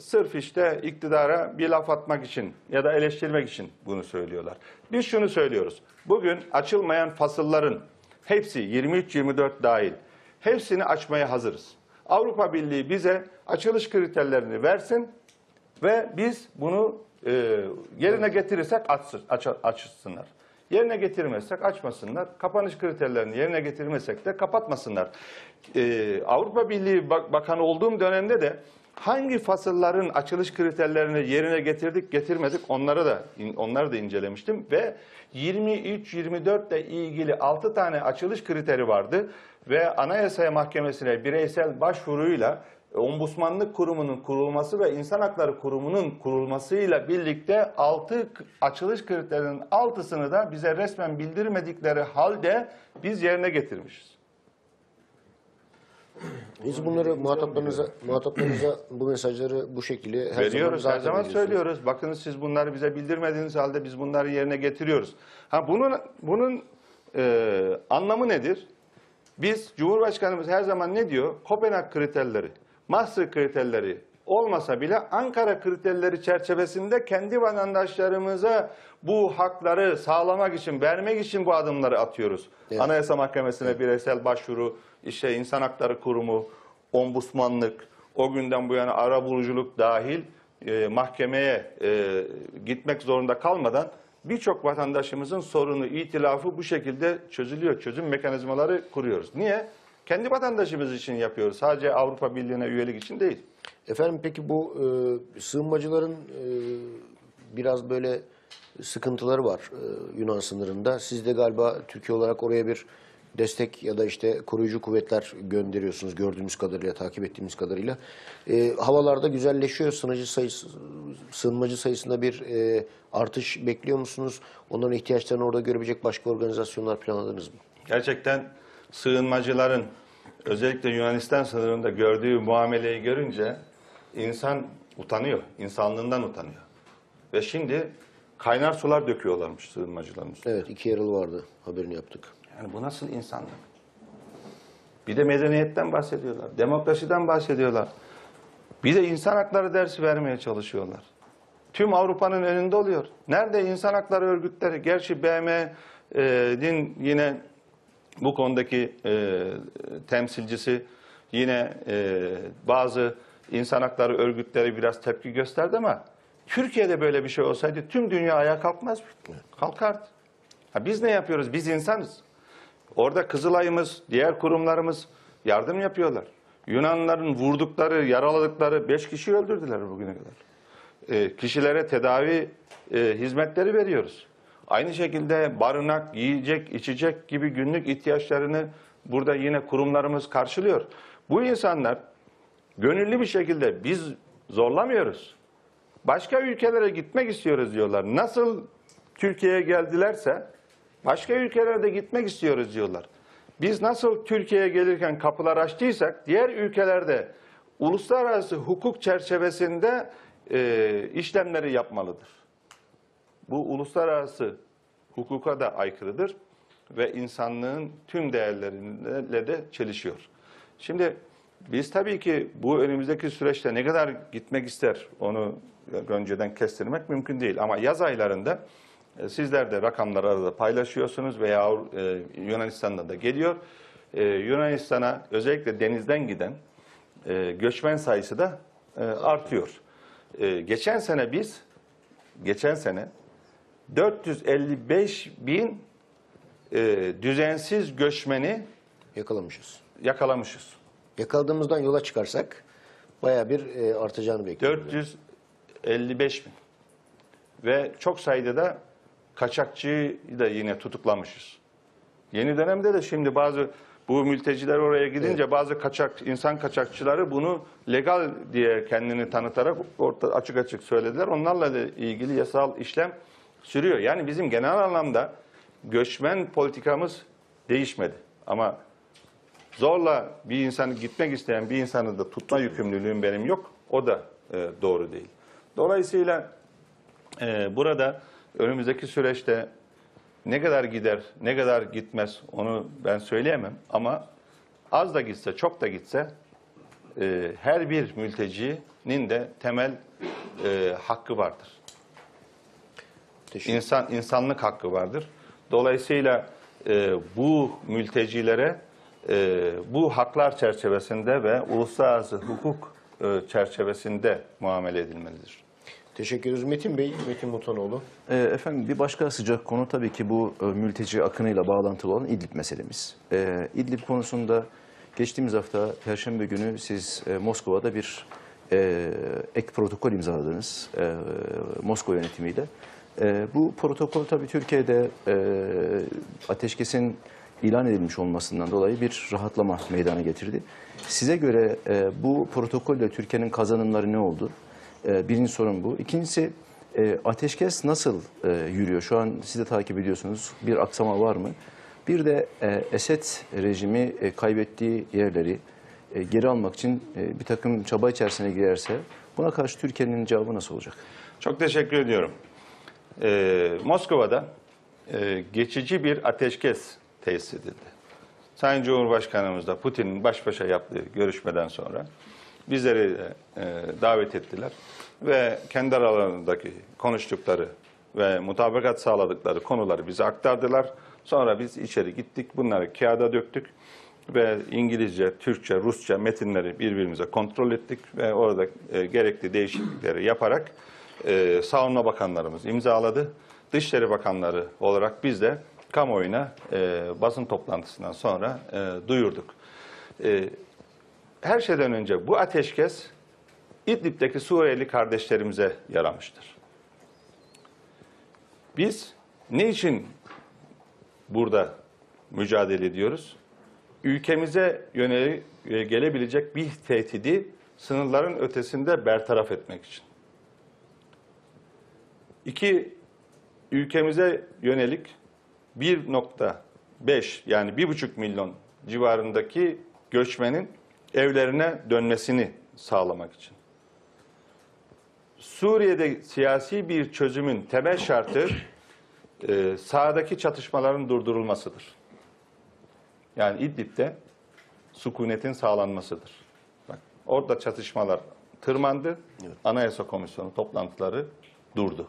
sırf işte iktidara bir laf atmak için ya da eleştirmek için bunu söylüyorlar. Biz şunu söylüyoruz. Bugün açılmayan fasılların hepsi 23-24 dahil hepsini açmaya hazırız. Avrupa Birliği bize açılış kriterlerini versin ve biz bunu yerine getirirsek açsınlar. Yerine getirmezsek açmasınlar. Kapanış kriterlerini yerine getirmezsek de kapatmasınlar. Avrupa Birliği Bakanı olduğum dönemde de hangi fasılların açılış kriterlerini yerine getirdik, getirmedik onları da incelemiştim ve 23-24 ile ilgili 6 tane açılış kriteri vardı ve Anayasa Mahkemesi'ne bireysel başvuruyla Ombudsmanlık Kurumu'nun kurulması ve İnsan Hakları Kurumu'nun kurulmasıyla birlikte 6 açılış kriterinin 6'sını da bize resmen bildirmedikleri halde biz yerine getirmişiz. Biz bunları muhataplarınıza bu mesajları bu şekilde her zaman söylüyoruz. Bakın siz bunları bize bildirmediğiniz halde biz bunları yerine getiriyoruz. Ha bunun anlamı nedir? Biz Cumhurbaşkanımız her zaman ne diyor? Kopenhag kriterleri, Maastricht kriterleri olmasa bile Ankara kriterleri çerçevesinde kendi vatandaşlarımıza bu hakları sağlamak için, vermek için bu adımları atıyoruz. Evet. Anayasa Mahkemesi'ne bireysel başvuru, işte İnsan Hakları Kurumu, Ombudsmanlık, o günden bu yana arabuluculuk dahil mahkemeye gitmek zorunda kalmadan birçok vatandaşımızın sorunu, itilafı bu şekilde çözülüyor. Çözüm mekanizmaları kuruyoruz. Niye? Kendi vatandaşımız için yapıyoruz. Sadece Avrupa Birliği'ne üyelik için değil. Efendim peki bu sığınmacıların biraz böyle sıkıntıları var Yunan sınırında. Siz de galiba Türkiye olarak oraya bir destek ya da işte koruyucu kuvvetler gönderiyorsunuz gördüğümüz kadarıyla, takip ettiğimiz kadarıyla. Havalarda güzelleşiyor. Sığınmacı sayısında bir artış bekliyor musunuz? Onların ihtiyaçlarını orada görebilecek başka organizasyonlar planladınız mı? Gerçekten sığınmacıların özellikle Yunanistan sınırında gördüğü muameleyi görünce insan utanıyor. İnsanlığından utanıyor. Ve şimdi kaynar sular döküyorlarmış sığınmacılarımız. Evet, 2 yaralı vardı. Haberini yaptık. Yani bu nasıl insanlık? Bir de medeniyetten bahsediyorlar. Demokrasiden bahsediyorlar. Bir de insan hakları dersi vermeye çalışıyorlar. Tüm Avrupa'nın önünde oluyor. Nerede insan hakları örgütleri? Gerçi BM'nin yine bu konudaki temsilcisi yine bazı insan hakları örgütleri biraz tepki gösterdi ama Türkiye'de böyle bir şey olsaydı tüm dünya ayağa kalkmaz mı? Kalkardı. Ha, biz ne yapıyoruz? Biz insanız. Orada Kızılay'ımız, diğer kurumlarımız yardım yapıyorlar. Yunanların vurdukları, yaraladıkları 5 kişi öldürdüler bugüne kadar. Kişilere tedavi hizmetleri veriyoruz. Aynı şekilde barınak, yiyecek, içecek gibi günlük ihtiyaçlarını burada yine kurumlarımız karşılıyor. Bu insanlar gönüllü bir şekilde biz zorlamıyoruz. Başka ülkelere gitmek istiyoruz diyorlar. Nasıl Türkiye'ye geldilerse başka ülkelere de gitmek istiyoruz diyorlar. Biz nasıl Türkiye'ye gelirken kapılar açtıysak diğer ülkelerde uluslararası hukuk çerçevesinde işlemleri yapmalıdır. Bu uluslararası hukuka da aykırıdır ve insanlığın tüm değerleriyle de çelişiyor. Şimdi biz tabii ki bu önümüzdeki süreçte ne kadar gitmek ister onu önceden kestirmek mümkün değil. Ama yaz aylarında sizler de rakamları arada paylaşıyorsunuz veya Yunanistan'da da geliyor. Yunanistan'a özellikle denizden giden göçmen sayısı da artıyor. Geçen sene 455.000 düzensiz göçmeni yakalamışız. Yakaladığımızdan yola çıkarsak bayağı bir artacağını bekliyoruz. 455.000 ve çok sayıda da kaçakçıyı da yine tutuklamışız. Yeni dönemde de şimdi bazı bu mülteciler oraya gidince bazı insan kaçakçıları bunu legal diye kendini tanıtarak açık açık söylediler. Onlarla da ilgili yasal işlem sürüyor. Yani bizim genel anlamda göçmen politikamız değişmedi. Ama zorla bir insanı gitmek isteyen bir insanı da tutma yükümlülüğüm benim yok. O da doğru değil. Dolayısıyla burada önümüzdeki süreçte ne kadar gider, ne kadar gitmez onu ben söyleyemem. Ama az da gitse, çok da gitse her bir mültecinin de temel hakkı vardır. İnsanlık hakkı vardır. Dolayısıyla bu mültecilere bu haklar çerçevesinde ve uluslararası hukuk çerçevesinde muamele edilmelidir. Teşekkür ederiz Metin Bey, Metin Mutanoğlu. Efendim, bir başka sıcak konu tabii ki bu mülteci akınıyla bağlantılı olan İdlib meselemiz. İdlib konusunda geçtiğimiz hafta Perşembe günü siz Moskova'da bir ek protokol imzaladınız Moskova yönetimiyle. Bu protokol tabii Türkiye'de ateşkesin ilan edilmiş olmasından dolayı bir rahatlama meydana getirdi. Size göre bu protokolle Türkiye'nin kazanımları ne oldu? Birinci sorun bu. İkincisi ateşkes nasıl yürüyor? Şu an siz de takip ediyorsunuz. Bir aksama var mı? Bir de Esed rejimi kaybettiği yerleri geri almak için bir takım çaba içerisine girerse buna karşı Türkiye'nin cevabı nasıl olacak? Çok teşekkür ediyorum. Moskova'da geçici bir ateşkes tesis edildi. Sayın Cumhurbaşkanımız da Putin'in baş başa yaptığı görüşmeden sonra bizleri de davet ettiler ve kendi aralarındaki konuştukları ve mutabakat sağladıkları konuları bize aktardılar. Sonra biz içeri gittik, bunları kağıda döktük ve İngilizce, Türkçe, Rusça metinleri birbirimize kontrol ettik ve orada gerekli değişiklikleri yaparak savunma bakanlarımız imzaladı. Dışişleri Bakanları olarak biz de kamuoyuna basın toplantısından sonra duyurduk. Her şeyden önce bu ateşkes İdlib'deki Suriyeli kardeşlerimize yaramıştır. Biz ne için burada mücadele ediyoruz? Ülkemize yönelik gelebilecek bir tehdidi sınırların ötesinde bertaraf etmek için. İki, ülkemize yönelik 1,5 yani 1,5 milyon civarındaki göçmenin evlerine dönmesini sağlamak için. Suriye'de siyasi bir çözümün temel şartı sahadaki çatışmaların durdurulmasıdır. Yani İdlib'de sükunetin sağlanmasıdır. Bak, orada çatışmalar tırmandı. Evet. Anayasa Komisyonu toplantıları durdu.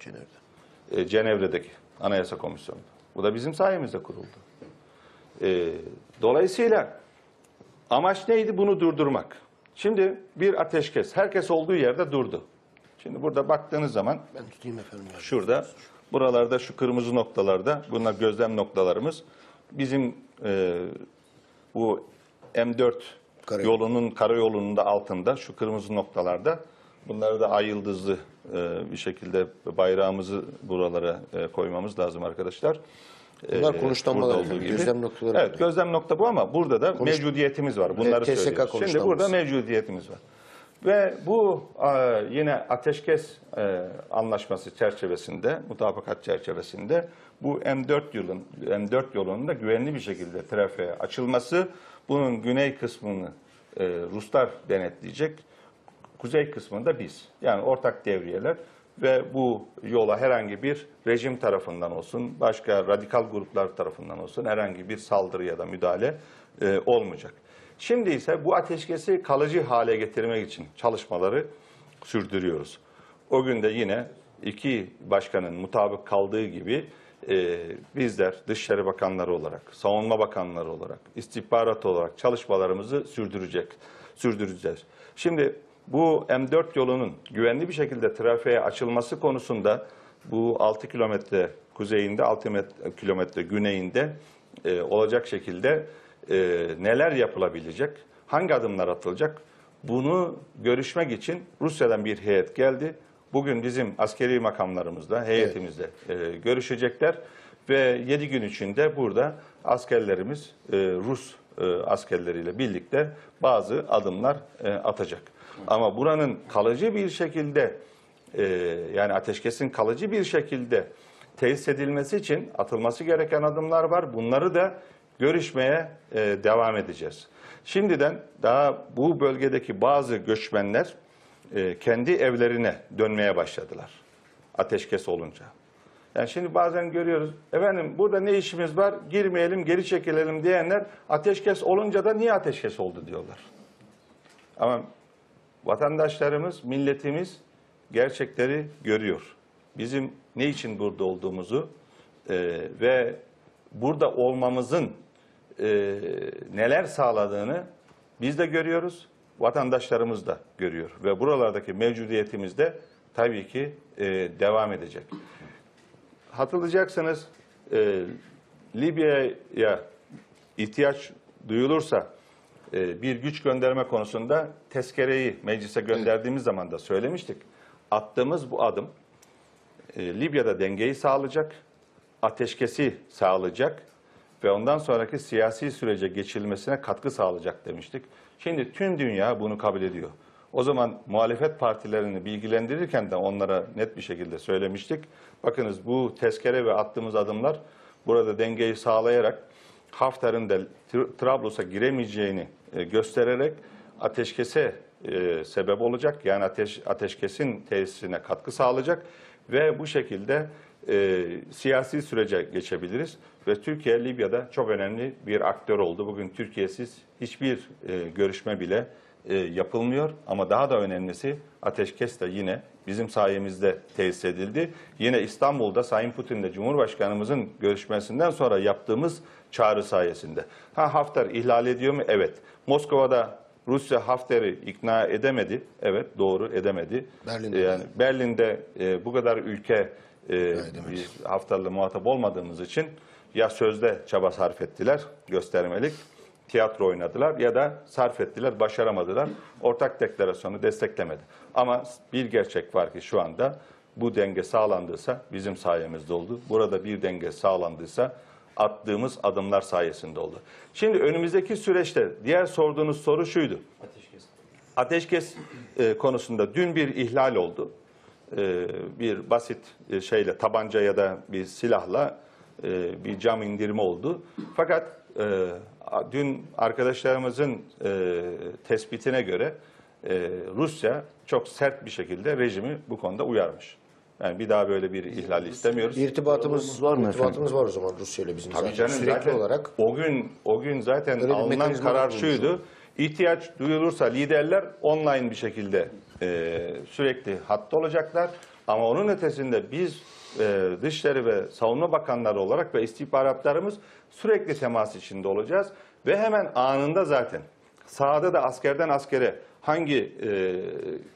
Cenevre'de. Cenevre'deki Anayasa Komisyonu. Bu da bizim sayemizde kuruldu. Dolayısıyla amaç neydi? Bunu durdurmak. Şimdi bir ateşkes. Herkes olduğu yerde durdu. Şimdi burada baktığınız zaman ben tutayım efendim. Şurada, buralarda, şu kırmızı noktalarda, bunlar gözlem noktalarımız. Bizim bu M4 yolunun, karayolunun da altında, şu kırmızı noktalarda, bunları da ay yıldızlı bir şekilde bayrağımızı buralara koymamız lazım arkadaşlar. Bunlar konuşlanmalar olduğu gibi. Gözlem noktaları. Evet, gözlem nokta bu ama burada da mevcudiyetimiz var. Bunları söylüyoruz. Şimdi burada mevcudiyetimiz var. Ve bu yine ateşkes anlaşması çerçevesinde, mutabakat çerçevesinde bu M4 yolunun da güvenli bir şekilde trafiğe açılması, bunun güney kısmını Ruslar denetleyecek, kuzey kısmında biz. Yani ortak devriyeler. Ve bu yola herhangi bir rejim tarafından olsun, başka radikal gruplar tarafından olsun herhangi bir saldırı ya da müdahale olmayacak. Şimdi ise bu ateşkesi kalıcı hale getirmek için çalışmaları sürdürüyoruz. O gün de yine iki başkanın mutabık kaldığı gibi bizler Dışişleri Bakanları olarak, Savunma Bakanları olarak, istihbarat olarak çalışmalarımızı sürdüreceğiz. Şimdi bu M4 yolunun güvenli bir şekilde trafiğe açılması konusunda bu 6 kilometre kuzeyinde, 6 kilometre güneyinde olacak şekilde neler yapılabilecek, hangi adımlar atılacak? Bunu görüşmek için Rusya'dan bir heyet geldi. Bugün bizim askeri makamlarımızla, heyetimizle görüşecekler ve 7 gün içinde burada askerlerimiz Rus askerleriyle birlikte bazı adımlar atacak. Ama buranın kalıcı bir şekilde yani ateşkesin kalıcı bir şekilde tesis edilmesi için atılması gereken adımlar var. Bunları da görüşmeye devam edeceğiz. Şimdiden daha bu bölgedeki bazı göçmenler kendi evlerine dönmeye başladılar. Ateşkes olunca. Yani şimdi bazen görüyoruz, efendim burada ne işimiz var, girmeyelim, geri çekilelim diyenler ateşkes olunca da niye ateşkes oldu diyorlar. Ama vatandaşlarımız, milletimiz gerçekleri görüyor. Bizim ne için burada olduğumuzu ve burada olmamızın neler sağladığını biz de görüyoruz, vatandaşlarımız da görüyor. Ve buralardaki mevcudiyetimiz de tabii ki devam edecek. Hatırlayacaksınız, Libya'ya ihtiyaç duyulursa bir güç gönderme konusunda tezkereyi meclise gönderdiğimiz zaman da söylemiştik. Attığımız bu adım Libya'da dengeyi sağlayacak, ateşkesi sağlayacak ve ondan sonraki siyasi sürece geçilmesine katkı sağlayacak demiştik. Şimdi tüm dünya bunu kabul ediyor. O zaman muhalefet partilerini bilgilendirirken de onlara net bir şekilde söylemiştik. Bakınız bu tezkere ve attığımız adımlar burada dengeyi sağlayarak Haftar'ın da Trablus'a giremeyeceğini göstererek ateşkese sebep olacak. Yani ateşkesin tesisine katkı sağlayacak ve bu şekilde siyasi sürece geçebiliriz. Ve Türkiye Libya'da çok önemli bir aktör oldu. Bugün Türkiye'siz hiçbir görüşme bile yapılmıyor. Ama daha da önemlisi ateşkes de yine bizim sayemizde tesis edildi. Yine İstanbul'da Sayın Putin'le Cumhurbaşkanımızın görüşmesinden sonra yaptığımız çağrı sayesinde. Ha, Haftar ihlal ediyor mu? Evet. Moskova'da Rusya Haftar'ı ikna edemedi. Evet, doğru, edemedi. Berlin'de, yani Berlin'de bu kadar ülke Haftar'la muhatap olmadığımız için ya sözde çaba sarf ettiler, göstermelik tiyatro oynadılar ya da sarf ettiler, başaramadılar. Ortak deklarasyonu desteklemedi. Ama bir gerçek var ki şu anda bu denge sağlandıysa bizim sayemizde oldu. Burada bir denge sağlandıysa attığımız adımlar sayesinde oldu. Şimdi önümüzdeki süreçte diğer sorduğunuz soru şuydu. Ateşkes. Ateşkes konusunda dün bir ihlal oldu. Bir basit şeyle, tabanca ya da bir silahla bir cam indirme oldu. Fakat dün arkadaşlarımızın tespitine göre Rusya çok sert bir şekilde rejimi bu konuda uyarmış. Yani bir daha böyle bir ihlal istemiyoruz. İrtibatımız var mı? İrtibatımız var o zaman Rusya ile bizim. Tabii canım, sürekli olarak. O gün zaten alınan karar şuydu. İhtiyaç duyulursa liderler online bir şekilde sürekli hatta olacaklar. Ama onun ötesinde biz Dışişleri ve Savunma Bakanları olarak ve istihbaratlarımız sürekli temas içinde olacağız. Ve hemen anında zaten sahada da askerden askere hangi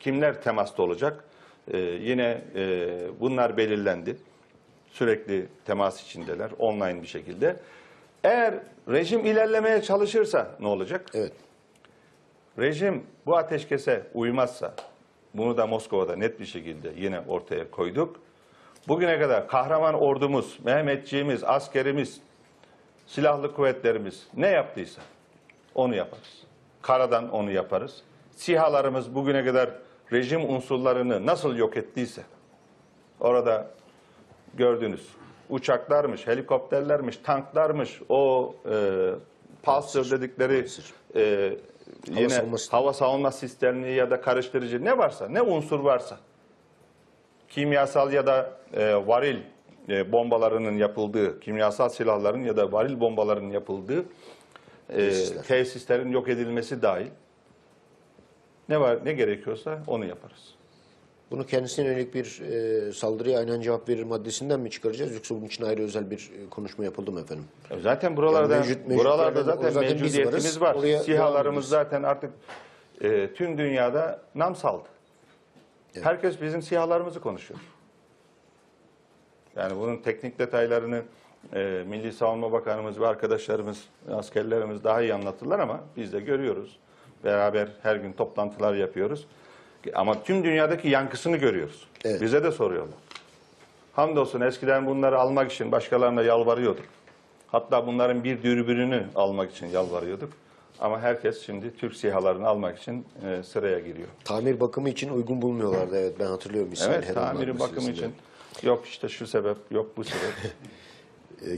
kimler temasta olacak? Yine bunlar belirlendi. Sürekli temas içindeler online bir şekilde. Eğer rejim ilerlemeye çalışırsa ne olacak? Evet. Rejim bu ateşkese uymazsa, bunu da Moskova'da net bir şekilde yine ortaya koyduk. Bugüne kadar kahraman ordumuz, Mehmetçiğimiz, askerimiz, silahlı kuvvetlerimiz ne yaptıysa onu yaparız. Karadan onu yaparız. SİHA'larımız bugüne kadar rejim unsurlarını nasıl yok ettiyse, orada gördünüz uçaklarmış, helikopterlermiş, tanklarmış, o Pulsar dedikleri yine hava savunma sistemini ya da karıştırıcı ne varsa, ne unsur varsa, kimyasal ya da varil bombalarının yapıldığı, kimyasal silahların ya da varil bombalarının yapıldığı tesislerin yok edilmesi dahil ne var, ne gerekiyorsa onu yaparız. Bunu kendisine yönelik bir saldırıya aynen cevap verir maddesinden mi çıkaracağız, yoksa bunun için ayrı özel bir konuşma yapıldı mı efendim? Zaten buralarda yani buralarda zaten mevcudiyetimiz var. SİHA'larımız zaten artık tüm dünyada nam saldı. Evet. Herkes bizim SİHA'larımızı konuşuyor. Yani bunun teknik detaylarını Milli Savunma Bakanımız ve arkadaşlarımız, askerlerimiz daha iyi anlatırlar ama biz de görüyoruz. Beraber her gün toplantılar yapıyoruz. Ama tüm dünyadaki yankısını görüyoruz. Evet. Bize de soruyorlar. Hamdolsun eskiden bunları almak için başkalarına yalvarıyorduk. Hatta bunların bir dürbününü almak için yalvarıyorduk. Ama herkes şimdi Türk SİHA'larını almak için sıraya giriyor. Tamir bakımı için uygun bulmuyorlardı. Evet, ben hatırlıyorum. Evet, tamiri bakımı için. Yok işte şu sebep, yok bu sebep.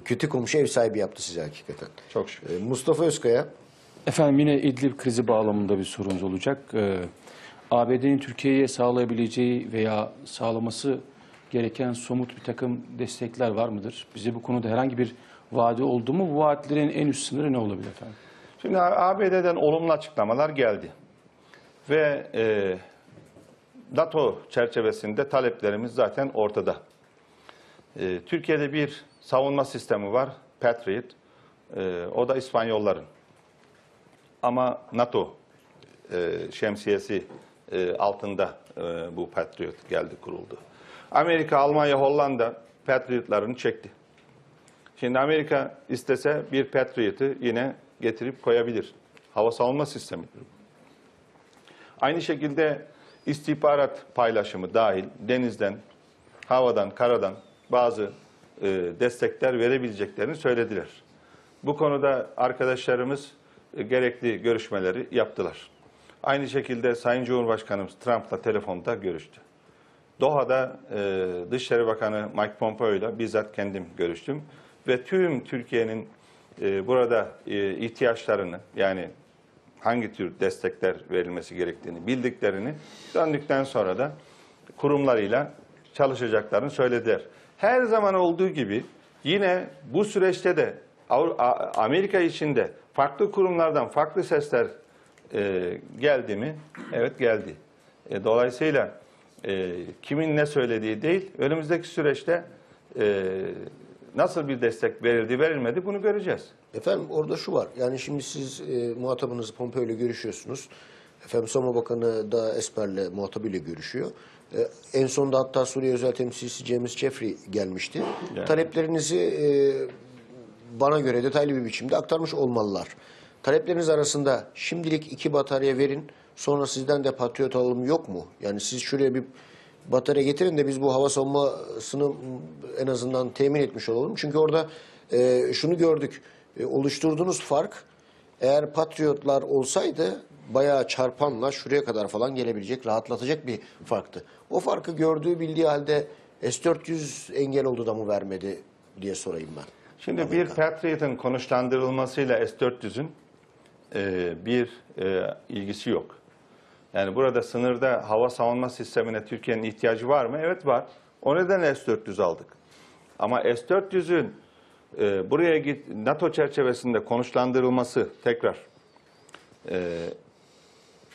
Kötü komşu ev sahibi yaptı size hakikaten. Çok şükür. Mustafa Özkaya. Efendim yine İdlib krizi bağlamında bir sorunuz olacak. ABD'nin Türkiye'ye sağlayabileceği veya sağlaması gereken somut bir takım destekler var mıdır? Bize bu konuda herhangi bir vaadi oldu mu? Bu vaatlerin en üst sınırı ne olabilir efendim? Şimdi ABD'den olumlu açıklamalar geldi. Ve NATO çerçevesinde taleplerimiz zaten ortada. Türkiye'de bir savunma sistemi var, Patriot. O da İspanyolların. Ama NATO şemsiyesi altında bu Patriot geldi, kuruldu. Amerika, Almanya, Hollanda Patriot'larını çekti. Şimdi Amerika istese bir Patriot'u yine getirip koyabilir. Hava savunma sistemidir. Aynı şekilde istihbarat paylaşımı dahil denizden, havadan, karadan bazı destekler verebileceklerini söylediler. Bu konuda arkadaşlarımız gerekli görüşmeleri yaptılar. Aynı şekilde Sayın Cumhurbaşkanımız Trump'la telefonda görüştü. Doha'da Dışişleri Bakanı Mike Pompeo'yla bizzat kendim görüştüm. Ve tüm Türkiye'nin burada ihtiyaçlarını, yani hangi tür destekler verilmesi gerektiğini bildiklerini, döndükten sonra da kurumlarıyla çalışacaklarını söylediler. Her zaman olduğu gibi yine bu süreçte de Amerika içinde farklı kurumlardan farklı sesler geldi mi? Evet, geldi. Dolayısıyla kimin ne söylediği değil, önümüzdeki süreçte nasıl bir destek verildi, verilmedi bunu göreceğiz. Efendim orada şu var, yani şimdi siz muhatabınızı Pompeo ile görüşüyorsunuz. Efendim Savunma Bakanı da Esper'le, muhatabıyla görüşüyor. En sonunda hatta Suriye Özel Temsilcisi James Jeffrey gelmişti. Yani. Taleplerinizi bana göre detaylı bir biçimde aktarmış olmalılar. Talepleriniz arasında şimdilik 2 batarya verin, sonra sizden de Patriot alalım yok mu? Yani siz şuraya bir batarya getirin de biz bu hava savunmasını en azından temin etmiş olalım. Çünkü orada şunu gördük, oluşturduğunuz fark, eğer Patriotlar olsaydı bayağı çarpanla şuraya kadar falan gelebilecek, rahatlatacak bir farktı. O farkı gördüğü, bildiği halde S-400 engel oldu da mı vermedi diye sorayım ben. Şimdi Amerika. Bir Patriot'ın konuşlandırılmasıyla S-400'ün bir ilgisi yok. Yani burada sınırda hava savunma sistemine Türkiye'nin ihtiyacı var mı? Evet var. O nedenle S-400 aldık. Ama S-400'ün buraya NATO çerçevesinde konuşlandırılması, tekrar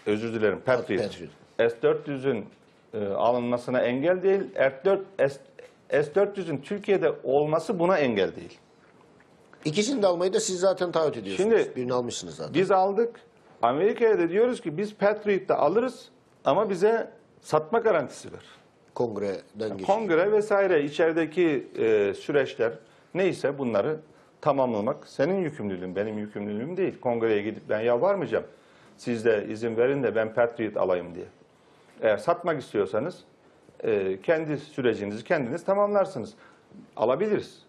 özür dilerim, Patriot. S-400'ün alınmasına engel değil. S-400'ün Türkiye'de olması buna engel değil. İkisini de almayı da siz zaten taahhüt ediyorsunuz. Şimdi, birini almışsınız zaten. Biz aldık. Amerika'ya da diyoruz ki biz Patriot'ta alırız ama bize satma garantisi ver. Kongre'den geçiyor. Kongre vesaire içerideki süreçler neyse bunları tamamlamak senin yükümlülüğün, benim yükümlülüğüm değil. Kongreye gidip ben yalvarmayacağım. Siz de izin verin de ben Patriot alayım diye. Eğer satmak istiyorsanız kendi sürecinizi kendiniz tamamlarsınız. Alabiliriz.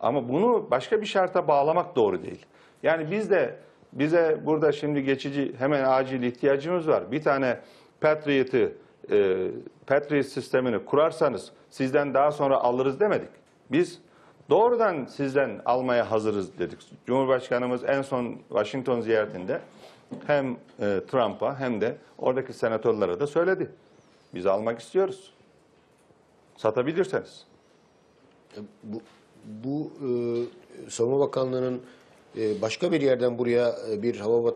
Ama bunu başka bir şarta bağlamak doğru değil. Yani biz de, bize burada şimdi geçici, hemen acil ihtiyacımız var. Bir tane Patriot sistemini kurarsanız sizden daha sonra alırız demedik. Biz doğrudan sizden almaya hazırız dedik. Cumhurbaşkanımız en son Washington ziyaretinde hem Trump'a hem de oradaki senatörlere de söyledi. Biz almak istiyoruz. Satabilirseniz. Bu Savunma Bakanlığı'nın başka bir yerden buraya bir hava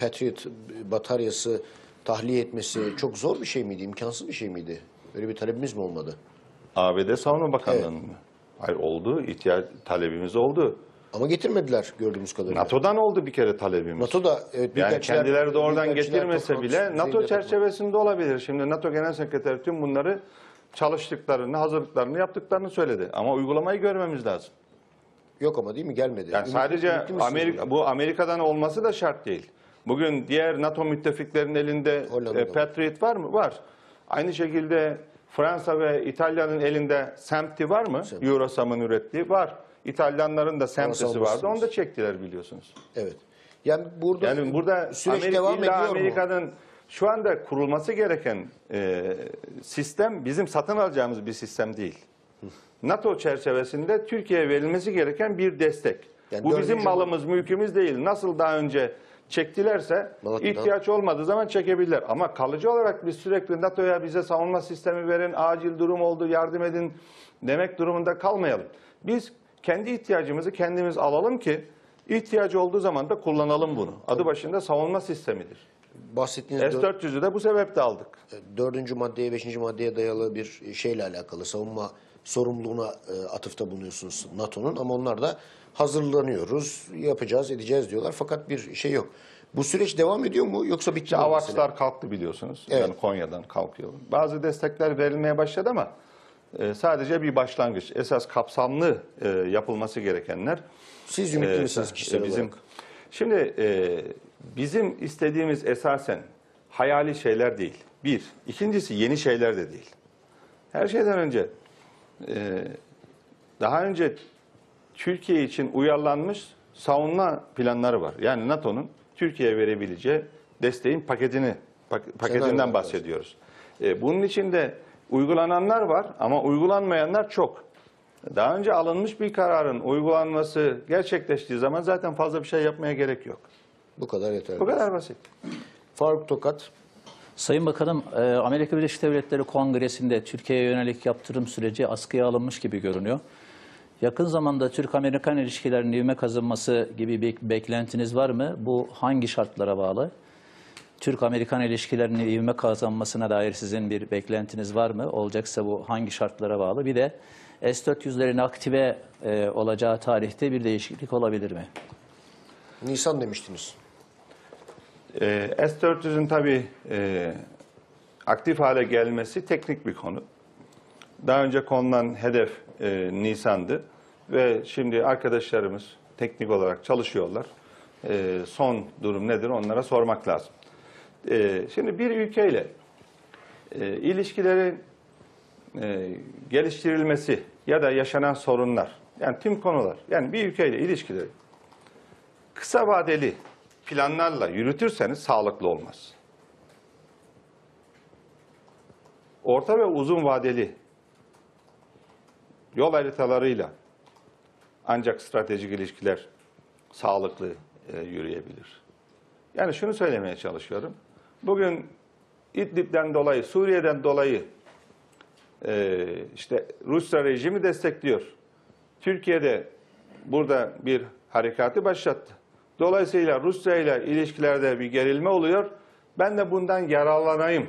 Patriot bataryası tahliye etmesi çok zor bir şey miydi? İmkansız bir şey miydi? Öyle bir talebimiz mi olmadı? ABD Savunma Bakanlığı'nın mı? Hayır, oldu. Talebimiz oldu. Ama getirmediler gördüğümüz kadarıyla. NATO'dan oldu bir kere talebimiz. NATO'da, evet, yani kendileri de oradan getirmese bile NATO çerçevesinde olabilir. Şimdi NATO Genel Sekreteri tüm bunları çalıştıklarını, hazırlıklarını, yaptıklarını söyledi. Ama uygulamayı görmemiz lazım. Yok ama değil mi? Gelmedi. Yani sadece bu Amerika'dan olması da şart değil. Bugün diğer NATO müttefiklerin elinde Patriot var mı? Var. Aynı şekilde Fransa ve İtalya'nın elinde SAMP var mı? Eurosam'ın ürettiği var. İtalyanların da SAMP'si vardı. Onu da çektiler biliyorsunuz. Evet. Yani burada süreç devam ediyor mu? Amerika'nın şu anda kurulması gereken sistem bizim satın alacağımız bir sistem değil. NATO çerçevesinde Türkiye'ye verilmesi gereken bir destek. Yani bu bizim malımız, mülkümüz değil. Nasıl daha önce çektilerse ihtiyaç olmadığı zaman çekebilirler. Ama kalıcı olarak biz sürekli NATO'ya bize savunma sistemi verin, acil durum oldu, yardım edin demek durumunda kalmayalım. Biz kendi ihtiyacımızı kendimiz alalım ki ihtiyacı olduğu zaman da kullanalım bunu. Adı başında savunma sistemidir. bahsettiğiniz... S-400'ü de bu sebeple aldık. 4. maddeye, 5. maddeye dayalı bir şeyle alakalı, savunma sorumluluğuna atıfta bulunuyorsunuz NATO'nun, ama onlar da hazırlanıyoruz, yapacağız, edeceğiz diyorlar. Fakat bir şey yok. Bu süreç devam ediyor mu, yoksa bitti mi? Avaçlar kalktı biliyorsunuz. Evet. Yani Konya'dan kalkıyor. Bazı destekler verilmeye başladı ama sadece bir başlangıç. Esas kapsamlı yapılması gerekenler. Siz ümitli misiniz kişisel olarak? Şimdi bizim istediğimiz esasen hayali şeyler değil. Bir. İkincisi yeni şeyler de değil. Her şeyden önce daha önce Türkiye için uyarlanmış savunma planları var. Yani NATO'nun Türkiye'ye verebileceği desteğin paketinden bahsediyoruz. Bunun içinde uygulananlar var ama uygulanmayanlar çok. Daha önce alınmış bir kararın uygulanması gerçekleştiği zaman zaten fazla bir şey yapmaya gerek yok. Bu kadar yeterli. Bu kadar basit. Faruk Tokat. Sayın Bakanım, Amerika Birleşik Devletleri Kongresi'nde Türkiye'ye yönelik yaptırım süreci askıya alınmış gibi görünüyor. Yakın zamanda Türk-Amerikan ilişkilerinin ivme kazanması gibi bir beklentiniz var mı? Bu hangi şartlara bağlı? Türk-Amerikan ilişkilerinin ivme kazanmasına dair sizin bir beklentiniz var mı? Olacaksa bu hangi şartlara bağlı? Bir de S-400'lerin aktive olacağı tarihte bir değişiklik olabilir mi? Nisan demiştiniz. S-400'ün tabii aktif hale gelmesi teknik bir konu. Daha önce konulan hedef Nisan'dı ve şimdi arkadaşlarımız teknik olarak çalışıyorlar. Son durum nedir onlara sormak lazım. Şimdi bir ülkeyle ilişkileri geliştirilmesi ya da yaşanan sorunlar, yani tüm konular, yani bir ülkeyle ilişkileri kısa vadeli planlarla yürütürseniz sağlıklı olmaz. Orta ve uzun vadeli yol haritalarıyla ancak stratejik ilişkiler sağlıklı yürüyebilir. Yani şunu söylemeye çalışıyorum. Bugün İdlib'den dolayı, Suriye'den dolayı işte Rusya rejimi destekliyor. Türkiye'de burada bir harekatı başlattı. Dolayısıyla Rusya ile ilişkilerde bir gerilme oluyor. Ben de bundan yararlanayım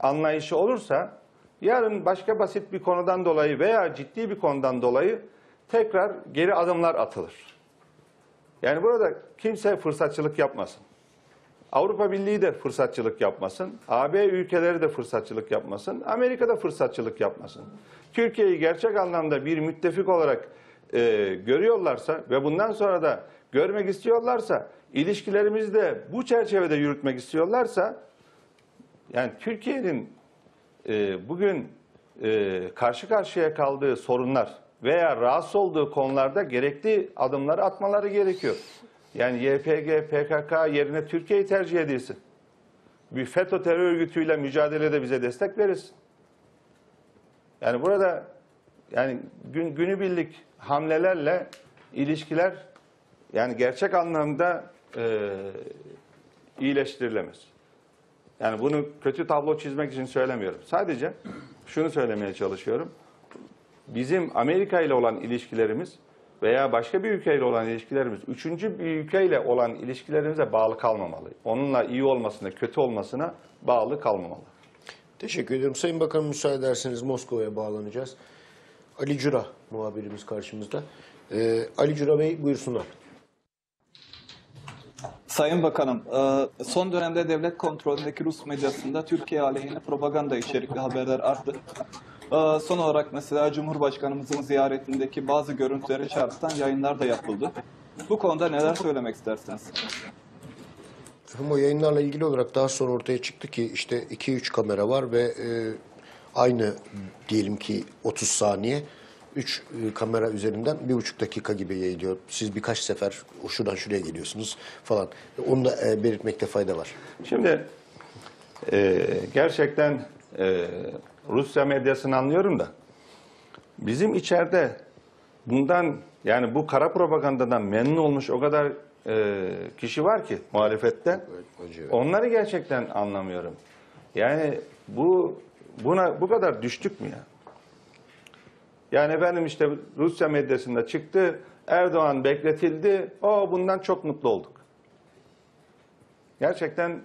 anlayışı olursa, yarın başka basit bir konudan dolayı veya ciddi bir konudan dolayı tekrar geri adımlar atılır. Yani burada kimse fırsatçılık yapmasın. Avrupa Birliği de fırsatçılık yapmasın. AB ülkeleri de fırsatçılık yapmasın. Amerika da fırsatçılık yapmasın. Türkiye'yi gerçek anlamda bir müttefik olarak görüyorlarsa ve bundan sonra da görmek istiyorlarsa, ilişkilerimizi de bu çerçevede yürütmek istiyorlarsa, yani Türkiye'nin bugün karşı karşıya kaldığı sorunlar veya rahatsız olduğu konularda gerekli adımları atmaları gerekiyor. Yani YPG, PKK yerine Türkiye'yi tercih edilsin. Bir FETÖ terör örgütüyle mücadelede bize destek verirsin. Yani burada yani günübirlik hamlelerle ilişkiler yani gerçek anlamda iyileştirilemez. Yani bunu kötü tablo çizmek için söylemiyorum. Sadece şunu söylemeye çalışıyorum. Bizim Amerika ile olan ilişkilerimiz veya başka bir ülkeyle olan ilişkilerimiz, üçüncü bir ülkeyle olan ilişkilerimize bağlı kalmamalı. Onunla iyi olmasına, kötü olmasına bağlı kalmamalı. Teşekkür ediyorum. Sayın Bakanım, müsaade ederseniz Moskova'ya bağlanacağız. Ali Cura muhabirimiz karşımızda. Ali Cura Bey, buyursunlar. Sayın Bakanım, son dönemde devlet kontrolündeki Rus medyasında Türkiye aleyhine propaganda içerikli haberler arttı. Son olarak mesela Cumhurbaşkanımızın ziyaretindeki bazı görüntüleri çarpıtan yayınlar da yapıldı. Bu konuda neler söylemek istersiniz? O yayınlarla ilgili olarak daha sonra ortaya çıktı ki işte 2-3 kamera var ve aynı diyelim ki 30 saniye. 3 kamera üzerinden 1,5 dakika gibi yayılıyor. Siz birkaç sefer şuradan şuraya geliyorsunuz falan. Onu da belirtmekte fayda var. Şimdi gerçekten Rusya medyasını anlıyorum da bizim içeride bundan yani bu kara propagandadan memnun olmuş o kadar kişi var ki muhalefette. Onları gerçekten anlamıyorum. Yani buna bu kadar düştük mü ya? Yani efendim işte Rusya medyasında çıktı, Erdoğan bekletildi, bundan çok mutlu olduk. gerçekten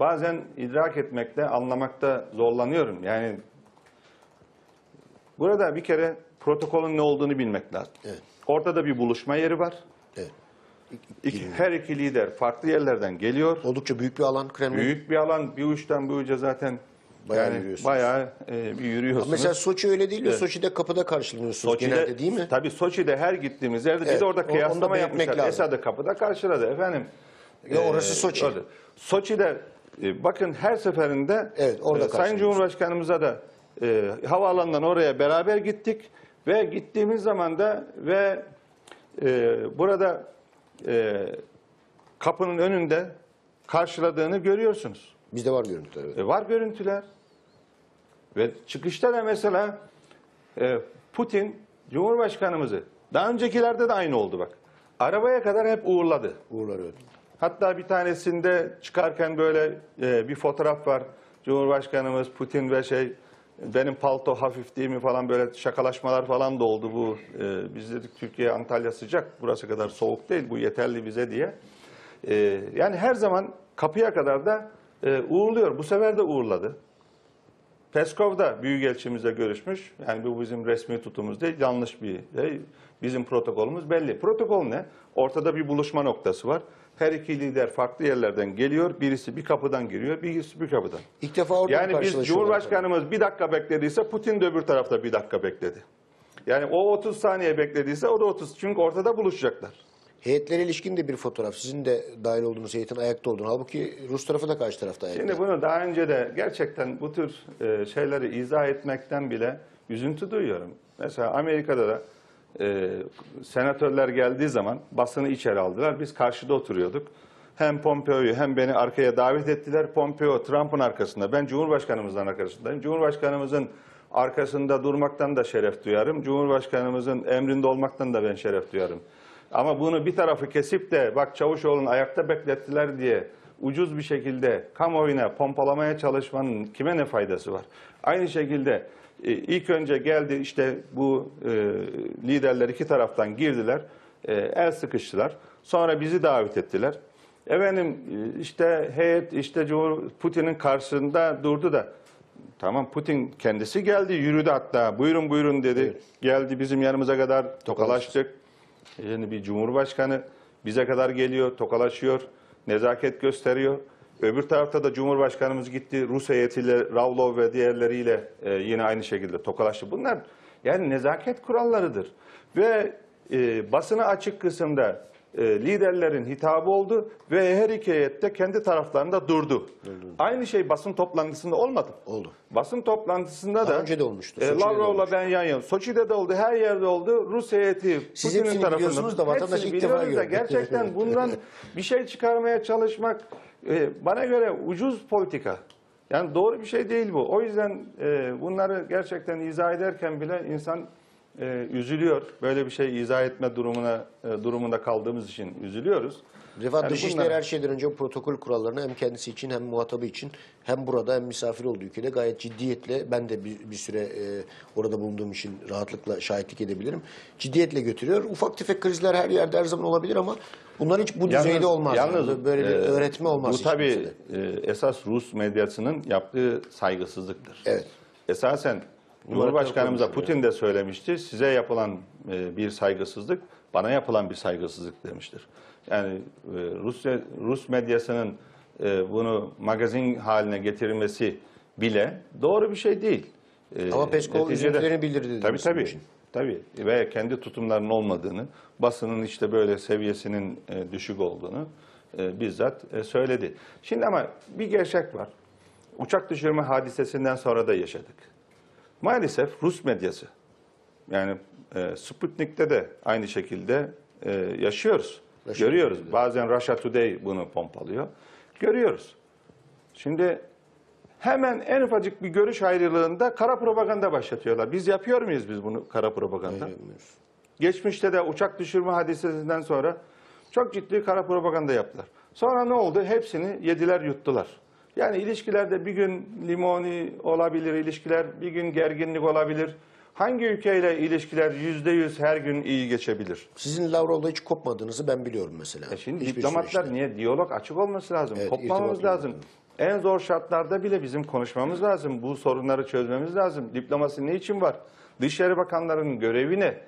bazen idrak etmekte, anlamakta zorlanıyorum. Yani burada bir kere protokolün ne olduğunu bilmek lazım. Evet. Ortada bir buluşma yeri var. Evet. Her iki lider farklı yerlerden geliyor. Oldukça büyük bir alan. Kremlin. Büyük bir alan. Bir uçtan bir uca zaten bayağı, yani bayağı bir yürüyorsunuz. Mesela Soçi öyle değil mi? Evet. Soçi'de kapıda karşılanıyorsunuz Soçi'de, genelde değil mi? Tabii Soçi'de her gittiğimiz yerde, evet, biz orada kıyaslama yapmışlar. Esad'ı kapıda karşıladı efendim. Ya orası Soçi. Orada. Soçi'de bakın her seferinde, evet, orada Sayın Cumhurbaşkanımıza da havaalanından oraya beraber gittik ve gittiğimiz zaman da ve burada kapının önünde karşıladığını görüyorsunuz. Bizde var görüntüler. Evet. Var görüntüler. Ve çıkışta da mesela Putin Cumhurbaşkanımızı, daha öncekilerde de aynı oldu bak, arabaya kadar hep uğurladı. Uğurlar, evet. Hatta bir tanesinde çıkarken böyle bir fotoğraf var. Cumhurbaşkanımız, Putin ve benim palto hafif değil mi falan, böyle şakalaşmalar falan da oldu bu. Biz dedik Türkiye, Antalya sıcak, burası kadar soğuk değil, bu yeterli bize diye. Yani her zaman kapıya kadar da uğurluyor. Bu sefer de uğurladı. Peskov'da büyükelçimizle görüşmüş. Yani bu bizim resmi tutumumuz değil, yanlış bir şey. Bizim protokolümüz belli. Protokol ne? Ortada bir buluşma noktası var. Her iki lider farklı yerlerden geliyor. Birisi bir kapıdan giriyor, birisi bir kapıdan. İlk defa orada yani biz Cumhurbaşkanımız tabii bir dakika beklediyse Putin de öbür tarafta bir dakika bekledi. Yani o 30 saniye beklediyse o da 30. Çünkü ortada buluşacaklar. Heyetlere ilişkin de bir fotoğraf. Sizin de dahil olduğunuz heyetin ayakta olduğunu. Halbuki Rus tarafı da karşı tarafta ayakta. Şimdi bunu daha önce de gerçekten bu tür şeyleri izah etmekten bile üzüntü duyuyorum. Mesela Amerika'da da senatörler geldiği zaman basını içeri aldılar. Biz karşıda oturuyorduk. Hem Pompeo'yu hem beni arkaya davet ettiler. Pompeo Trump'ın arkasında. Ben Cumhurbaşkanımızın arkasındayım. Cumhurbaşkanımızın arkasında durmaktan da şeref duyarım. Cumhurbaşkanımızın emrinde olmaktan da ben şeref duyarım. Ama bunu bir tarafı kesip de bak Çavuşoğlu'nu ayakta beklettiler diye ucuz bir şekilde kamuoyuna pompalamaya çalışmanın kime ne faydası var? Aynı şekilde ilk önce geldi işte bu liderler iki taraftan girdiler, el sıkıştılar. Sonra bizi davet ettiler. Efendim işte heyet işte Putin'in karşısında durdu da, tamam Putin kendisi geldi, yürüdü hatta, buyurun buyurun dedi. Evet. Geldi bizim yanımıza kadar, tokalaştık. Şimdi bir cumhurbaşkanı bize kadar geliyor, tokalaşıyor, nezaket gösteriyor. Öbür tarafta da Cumhurbaşkanımız gitti, Rus heyetiyle, Ravlov ve diğerleriyle yine aynı şekilde tokalaştı. Bunlar yani nezaket kurallarıdır. Ve basına açık kısımda liderlerin hitabı oldu ve her iki heyette kendi taraflarında durdu. Aynı şey basın toplantısında olmadı. Oldu. Basın toplantısında da önce de olmuştu. Lavrov'la ben yan yana. Soçi'de de oldu, her yerde oldu. Rus heyeti Putin'in tarafında. Da vatandaş ilk defa görüyor. Gerçekten bundan bir şey çıkarmaya çalışmak bana göre ucuz politika. Yani doğru bir şey değil bu. O yüzden bunları gerçekten izah ederken bile insan üzülüyor. Böyle bir şey izah etme durumunda kaldığımız için üzülüyoruz. Refah yani Dışişleri her şeyden önce protokol kurallarını hem kendisi için hem muhatabı için hem burada hem misafir olduğu ülkede gayet ciddiyetle, ben de bir süre orada bulunduğum için rahatlıkla şahitlik edebilirim, ciddiyetle götürüyor. Ufak tefek krizler her yerde her zaman olabilir ama bunlar hiç bu düzeyde olmaz. Yalnız, böyle bir öğretme olmaz. Bu tabii esas Rus medyasının yaptığı saygısızlıktır. Evet. Esasen Cumhurbaşkanımıza Putin de söylemişti, size yapılan bir saygısızlık, bana yapılan bir saygısızlık demiştir. Yani Rus medyasının bunu magazin haline getirmesi bile doğru bir şey değil. Ama Peskov üzüntülerini bildirdi. Tabii. Ve kendi tutumlarının olmadığını, basının işte böyle seviyesinin düşük olduğunu bizzat söyledi. Şimdi ama bir gerçek var. Uçak düşürme hadisesinden sonra da yaşadık. Maalesef Rus medyası, yani Sputnik'te de aynı şekilde yaşıyoruz, görüyoruz. Bazen Russia Today bunu pompalıyor, görüyoruz. Şimdi hemen en ufacık bir görüş ayrılığında kara propaganda başlatıyorlar. Biz yapıyor muyuz bunu kara propaganda? Hayır, geçmişte de uçak düşürme hadisesinden sonra çok ciddi kara propaganda yaptılar. Sonra ne oldu? Hepsini yediler, yuttular. Yani ilişkilerde bir gün limoni olabilir, ilişkiler bir gün gerginlik olabilir. hangi ülkeyle ilişkiler %100 her gün iyi geçebilir? Sizin Lavrov'la hiç kopmadığınızı ben biliyorum mesela. Şimdi diplomatlar niye? Diyalog açık olması lazım. Evet, kopmamamız lazım. En zor şartlarda bile bizim konuşmamız lazım. Bu sorunları çözmemiz lazım. Diplomasi ne için var? Dışişleri Bakanlarının görevi ne?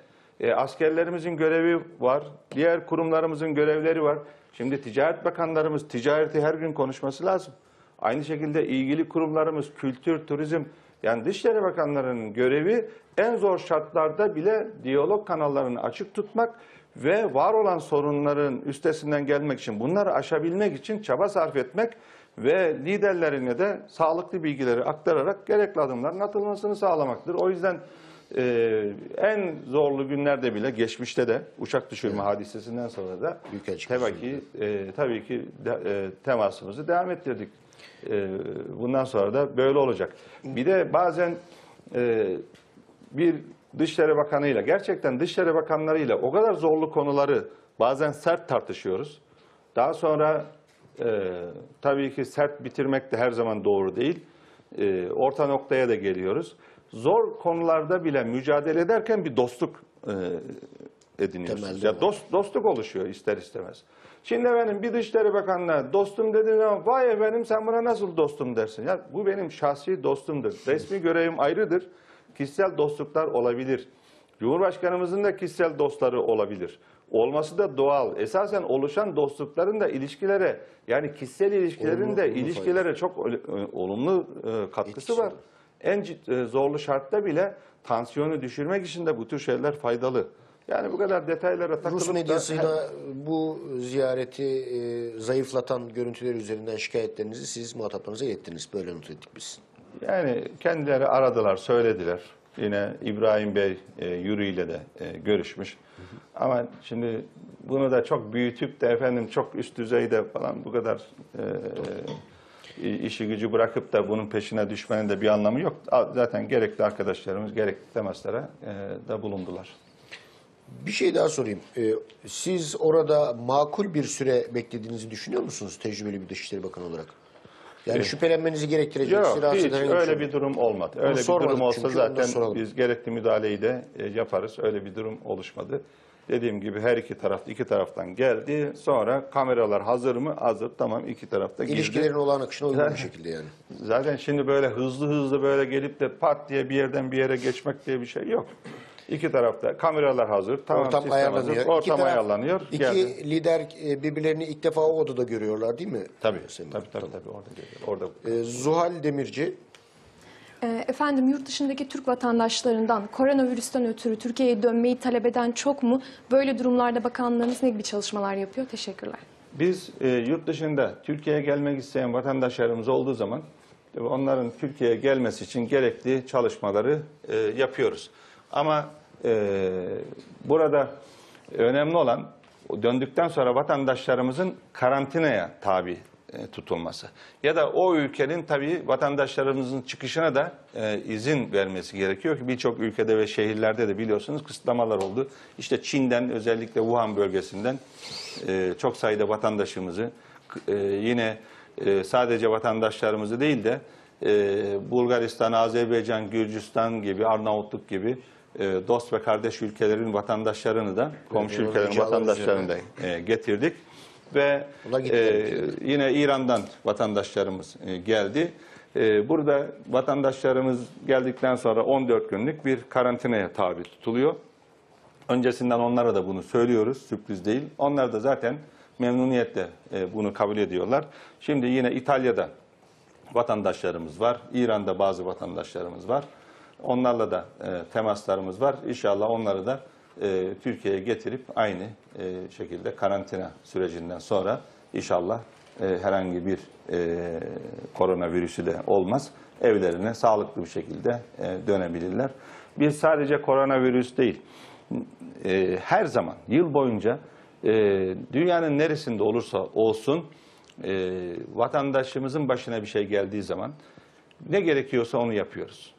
Askerlerimizin görevi var. Diğer kurumlarımızın görevleri var. Şimdi ticaret bakanlarımız ticareti her gün konuşması lazım. Aynı şekilde ilgili kurumlarımız kültür, turizm, yani Dışişleri Bakanlarının görevi en zor şartlarda bile diyalog kanallarını açık tutmak ve var olan sorunların üstesinden gelmek için, bunları aşabilmek için çaba sarf etmek ve liderlerine de sağlıklı bilgileri aktararak gerekli adımların atılmasını sağlamaktır. O yüzden en zorlu günlerde bile, geçmişte de uçak düşürme hadisesinden sonra da tabii ki temasımızı devam ettirdik. Bundan sonra da böyle olacak. Bir de bazen bir Dışişleri Bakanı'yla, gerçekten Dışişleri Bakanları'yla o kadar zorlu konuları bazen sert tartışıyoruz. Daha sonra tabii ki sert bitirmek de her zaman doğru değil. Orta noktaya da geliyoruz. Zor konularda bile mücadele ederken bir dostluk ediniyoruz. Ya dostluk oluşuyor ister istemez. Şimdi efendim bir Dışişleri Bakanı'na dostum dediğim zaman, vay efendim sen buna nasıl dostum dersin? Ya bu benim şahsi dostumdur. Resmi görevim ayrıdır. Kişisel dostluklar olabilir. Cumhurbaşkanımızın da kişisel dostları olabilir. Olması da doğal. Esasen oluşan dostlukların da ilişkilere, yani kişisel ilişkilerin de ilişkilere çok olumlu katkısı var. En zorlu şartta bile tansiyonu düşürmek için de bu tür şeyler faydalı. Yani bu kadar detaylara takılıp Rus medyasıyla bu ziyareti zayıflatan görüntüler üzerinden şikayetlerinizi siz muhataplarınıza ilettiniz. Böyle not ettik biz. Yani kendileri aradılar, söylediler. Yine İbrahim Bey Yürü ile de görüşmüş. Ama şimdi bunu da çok büyütüp de efendim çok üst düzeyde falan bu kadar işi gücü bırakıp da bunun peşine düşmenin de bir anlamı yok. Zaten gerekli arkadaşlarımız gerekli temaslara da bulundular. Bir şey daha sorayım. Siz orada makul bir süre beklediğinizi düşünüyor musunuz tecrübeli bir Dışişleri Bakanı olarak? Yani şüphelenmenizi gerektirecek. Yok, hiç öyle bir durum olmadı. Öyle bir durum olsa zaten biz gerekli müdahaleyi de yaparız. Öyle bir durum oluşmadı. Dediğim gibi her iki taraftan geldi. Sonra kameralar hazır mı? Hazır. Tamam, iki tarafta girdi. İlişkilerin olağan akışına uygun bir şekilde yani. Zaten şimdi böyle hızlı böyle gelip de pat diye bir yerden bir yere geçmek diye bir şey yok. İki tarafta kameralar hazır, tamam, ortam ayarlanıyor. Hazır, ortam ayarlanıyor. İki lider birbirlerini ilk defa o odada görüyorlar değil mi? Tabii, tabii orada görüyorlar. Orada. Zuhal Demirci. Efendim yurt dışındaki Türk vatandaşlarından koronavirüsten ötürü Türkiye'ye dönmeyi talep eden çok mu? Böyle durumlarda bakanlarınız ne gibi çalışmalar yapıyor? Teşekkürler. Biz yurt dışında Türkiye'ye gelmek isteyen vatandaşlarımız olduğu zaman onların Türkiye'ye gelmesi için gerekli çalışmaları yapıyoruz. Ama burada önemli olan döndükten sonra vatandaşlarımızın karantinaya tabi tutulması. Ya da o ülkenin tabii vatandaşlarımızın çıkışına da izin vermesi gerekiyor ki birçok ülkede ve şehirlerde de biliyorsunuz kısıtlamalar oldu. İşte Çin'den, özellikle Wuhan bölgesinden çok sayıda vatandaşımızı, yine sadece vatandaşlarımızı değil de Bulgaristan, Azerbaycan, Gürcistan gibi, Arnavutluk gibi dost ve kardeş ülkelerin vatandaşlarını da, komşu ülkelerin vatandaşlarını da getirdik. Ve yine İran'dan vatandaşlarımız geldi. Burada vatandaşlarımız geldikten sonra 14 günlük bir karantinaya tabi tutuluyor. Öncesinden onlara da bunu söylüyoruz, sürpriz değil. Onlar da zaten memnuniyetle bunu kabul ediyorlar. Şimdi yine İtalya'da vatandaşlarımız var, İran'da bazı vatandaşlarımız var. Onlarla da temaslarımız var. İnşallah onları da Türkiye'ye getirip aynı şekilde karantina sürecinden sonra inşallah herhangi bir koronavirüsü de olmaz. Evlerine sağlıklı bir şekilde dönebilirler. Biz sadece koronavirüs değil, her zaman yıl boyunca dünyanın neresinde olursa olsun vatandaşımızın başına bir şey geldiği zaman ne gerekiyorsa onu yapıyoruz.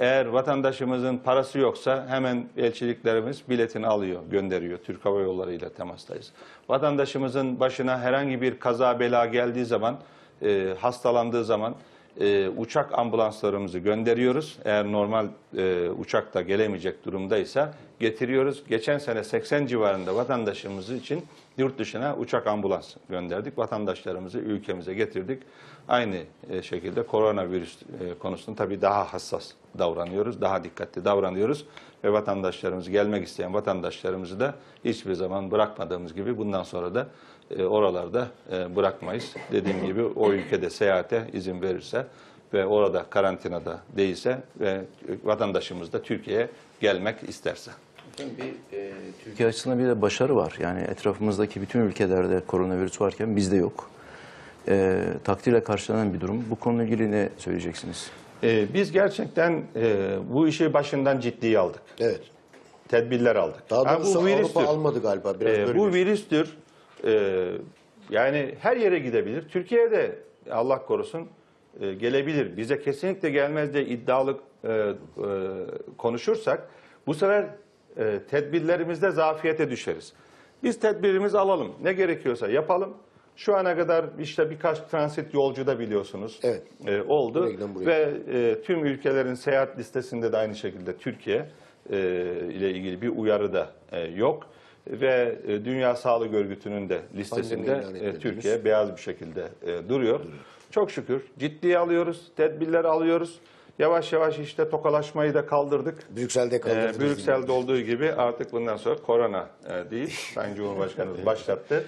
Eğer vatandaşımızın parası yoksa hemen elçiliklerimiz biletini alıyor, gönderiyor. Türk Hava Yolları ile temastayız. Vatandaşımızın başına herhangi bir kaza bela geldiği zaman, hastalandığı zaman uçak ambulanslarımızı gönderiyoruz. Eğer normal uçakta gelemeyecek durumdaysa getiriyoruz. Geçen sene 80 civarında vatandaşımız için yurt dışına uçak ambulans gönderdik. Vatandaşlarımızı ülkemize getirdik. Aynı şekilde koronavirüs konusunda tabii daha hassas davranıyoruz, daha dikkatli davranıyoruz. Ve vatandaşlarımız, gelmek isteyen vatandaşlarımızı da hiçbir zaman bırakmadığımız gibi bundan sonra da oralarda bırakmayız. Dediğim gibi o ülkede seyahate izin verirse ve orada karantinada değilse ve vatandaşımız da Türkiye'ye gelmek isterse. Türkiye açısından bir de başarı var. Yani etrafımızdaki bütün ülkelerde koronavirüs varken bizde yok. Takdirle karşılanan bir durum. Bu konuyla ilgili ne söyleyeceksiniz? Biz gerçekten bu işi başından ciddiye aldık. Evet. Tedbirler aldık. Daha doğrusu Avrupa almadı galiba. Biraz bu virüstür. Yani her yere gidebilir. Türkiye'de Allah korusun gelebilir. Bize kesinlikle gelmez diye iddialı konuşursak bu sefer tedbirlerimizde zafiyete düşeriz. Biz tedbirimizi alalım. Ne gerekiyorsa yapalım. Şu ana kadar işte birkaç transit yolcu da biliyorsunuz evet, oldu. Buraya. Ve tüm ülkelerin seyahat listesinde de aynı şekilde Türkiye ile ilgili bir uyarı da yok. Ve Dünya Sağlık Örgütü'nün de listesinde Türkiye beyaz bir şekilde duruyor. Çok şükür ciddiye alıyoruz, tedbirleri alıyoruz. Yavaş yavaş işte tokalaşmayı da kaldırdık. Brüksel'de kaldırdık. Brüksel'de olduğu gibi artık bundan sonra korona değil, Sayın Cumhurbaşkanımız başlattı.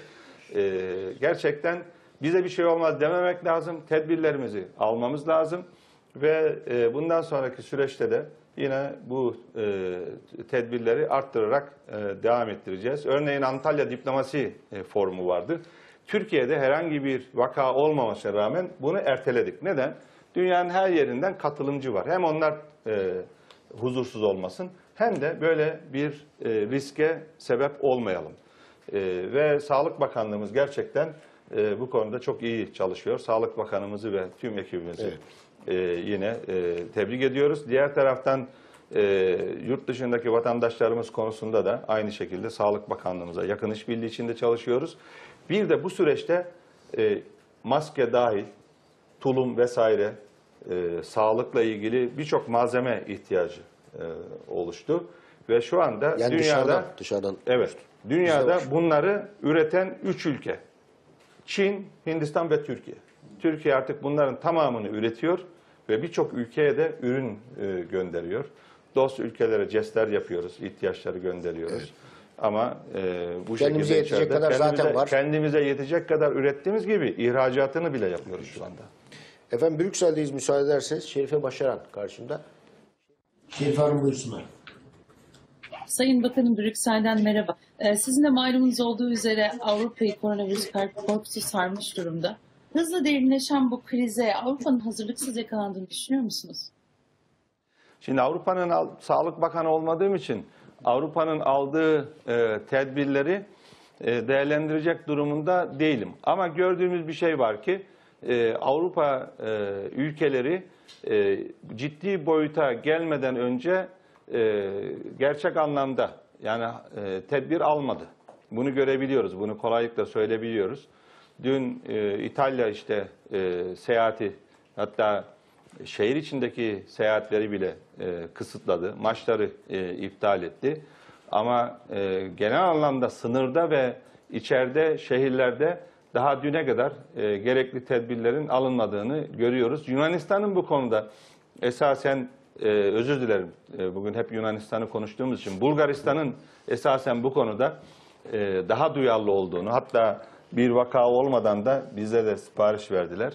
Gerçekten bize bir şey olmaz dememek lazım. Tedbirlerimizi almamız lazım. Ve bundan sonraki süreçte de yine bu tedbirleri arttırarak devam ettireceğiz. Örneğin Antalya Diplomasi Forumu vardı. Türkiye'de herhangi bir vaka olmamasına rağmen bunu erteledik. Neden? Dünyanın her yerinden katılımcı var. Hem onlar huzursuz olmasın hem de böyle bir riske sebep olmayalım. Ve Sağlık Bakanlığımız gerçekten bu konuda çok iyi çalışıyor. Sağlık Bakanımızı ve tüm ekibimizi evet, yine tebrik ediyoruz. Diğer taraftan yurt dışındaki vatandaşlarımız konusunda da aynı şekilde Sağlık Bakanlığımıza yakın işbirliği içinde çalışıyoruz. Bir de bu süreçte maske dahil, tulum vesaire sağlıkla ilgili birçok malzeme ihtiyacı oluştu ve şu anda yani dünyada dışarıdan evet, dünyada bunları üreten 3 ülke: Çin, Hindistan ve Türkiye. Türkiye artık bunların tamamını üretiyor ve birçok ülkeye de ürün gönderiyor. Dost ülkelere jestler yapıyoruz, ihtiyaçları gönderiyoruz. Evet. Ama bu kendimize şekilde yetecek kadar zaten var. Kendimize yetecek kadar ürettiğimiz gibi ihracatını bile yapıyoruz şu anda. Efendim Brüksel'deyiz, müsaade ederseniz. Şerife Başaran karşımda. Şerife Hanım buyursunlar. Sayın Bakanım, Brüksel'den merhaba. Sizin de malumunuz olduğu üzere Avrupa'yı koronavirüs korkusu sarmış durumda. Hızla derinleşen bu krize Avrupa'nın hazırlıksız yakalandığını düşünüyor musunuz? Şimdi Avrupa'nın Sağlık Bakanı olmadığım için Avrupa'nın aldığı tedbirleri değerlendirecek durumunda değilim. Ama gördüğümüz bir şey var ki Avrupa ülkeleri ciddi boyuta gelmeden önce gerçek anlamda yani tedbir almadı. Bunu görebiliyoruz, bunu kolaylıkla söyleyebiliyoruz. Dün İtalya işte seyahati, hatta şehir içindeki seyahatleri bile kısıtladı. Maçları iptal etti. Ama genel anlamda sınırda ve içeride şehirlerde daha düne kadar gerekli tedbirlerin alınmadığını görüyoruz. Yunanistan'ın bu konuda esasen, özür dilerim bugün hep Yunanistan'ı konuştuğumuz için, Bulgaristan'ın esasen bu konuda daha duyarlı olduğunu, hatta bir vaka olmadan da bize de sipariş verdiler.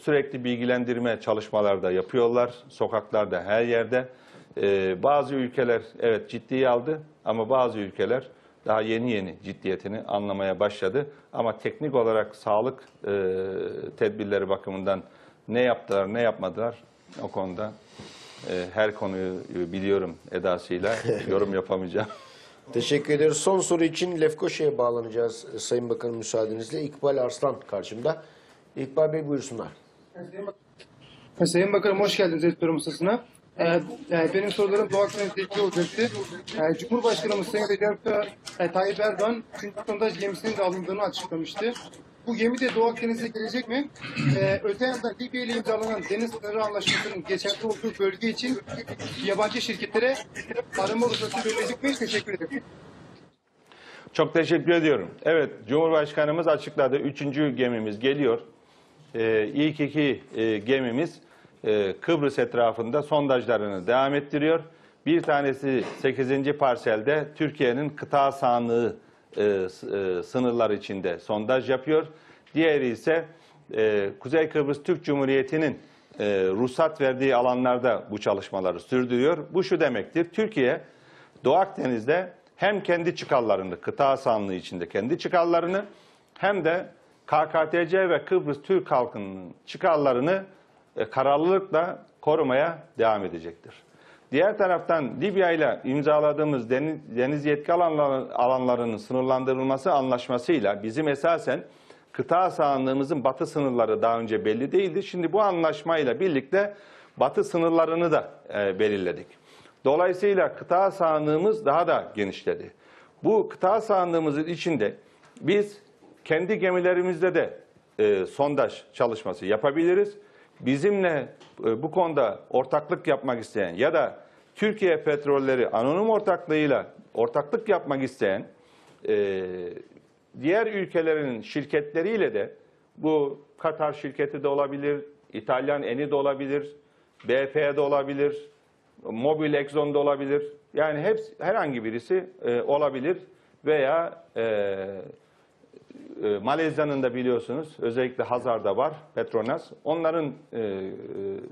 Sürekli bilgilendirme çalışmaları da yapıyorlar. Sokaklarda, her yerde. Bazı ülkeler evet ciddiye aldı ama bazı ülkeler daha yeni yeni ciddiyetini anlamaya başladı. Ama teknik olarak sağlık tedbirleri bakımından ne yaptılar, ne yapmadılar o konuda her konuyu biliyorum edasıyla yorum yapamayacağım. Teşekkür ederiz. Son soru için Lefkoşa'ya bağlanacağız Sayın Bakanım müsaadenizle. İkbal Arslan karşımda. İkbal Bey buyursunlar. Sayın Bakanım hoş geldiniz editörüm masasına. Benim sorularım Doğu Akdeniz'deki olacaktı. Cumhurbaşkanımız Sayın Recep Tayyip Erdoğan 3. sondaj gemisinin de alındığını açıklamıştı. Bu gemi de Doğu Akdeniz'e gelecek mi? Öte yandan Libya ile imzalanan deniz sınırı anlaşmasının geçerli olduğu bölge için yabancı şirketlere arama ruhsatı verilecek mi? Teşekkür ederim. Çok teşekkür ediyorum. Evet, Cumhurbaşkanımız açıkladı. 3. gemimiz geliyor. İlk 2 gemimiz Kıbrıs etrafında sondajlarını devam ettiriyor. Bir tanesi 8. parselde Türkiye'nin kıta sahanlığı sınırlar içinde sondaj yapıyor. Diğeri ise Kuzey Kıbrıs Türk Cumhuriyeti'nin ruhsat verdiği alanlarda bu çalışmaları sürdürüyor. Bu şu demektir: Türkiye Doğu Akdeniz'de hem kendi çıkarlarını, kıta sahanlığı içinde kendi çıkarlarını, hem de KKTC ve Kıbrıs Türk halkının çıkarlarını kararlılıkla korumaya devam edecektir. Diğer taraftan Libya ile imzaladığımız deniz yetki alanlarının sınırlandırılması anlaşmasıyla bizim esasen kıta sahanlığımızın batı sınırları daha önce belli değildi. Şimdi bu anlaşmayla birlikte batı sınırlarını da belirledik. Dolayısıyla kıta sahanlığımız daha da genişledi. Bu kıta sahanlığımızın içinde biz kendi gemilerimizde de sondaj çalışması yapabiliriz. Bizimle bu konuda ortaklık yapmak isteyen ya da Türkiye Petrolleri anonim ortaklığıyla ortaklık yapmak isteyen diğer ülkelerin şirketleriyle de, bu Katar şirketi de olabilir, İtalyan Eni de olabilir, BP de olabilir, Mobil Exxon da olabilir. Yani hepsi, herhangi birisi olabilir veya Malezya'nın da biliyorsunuz özellikle Hazar'da var Petronas. Onların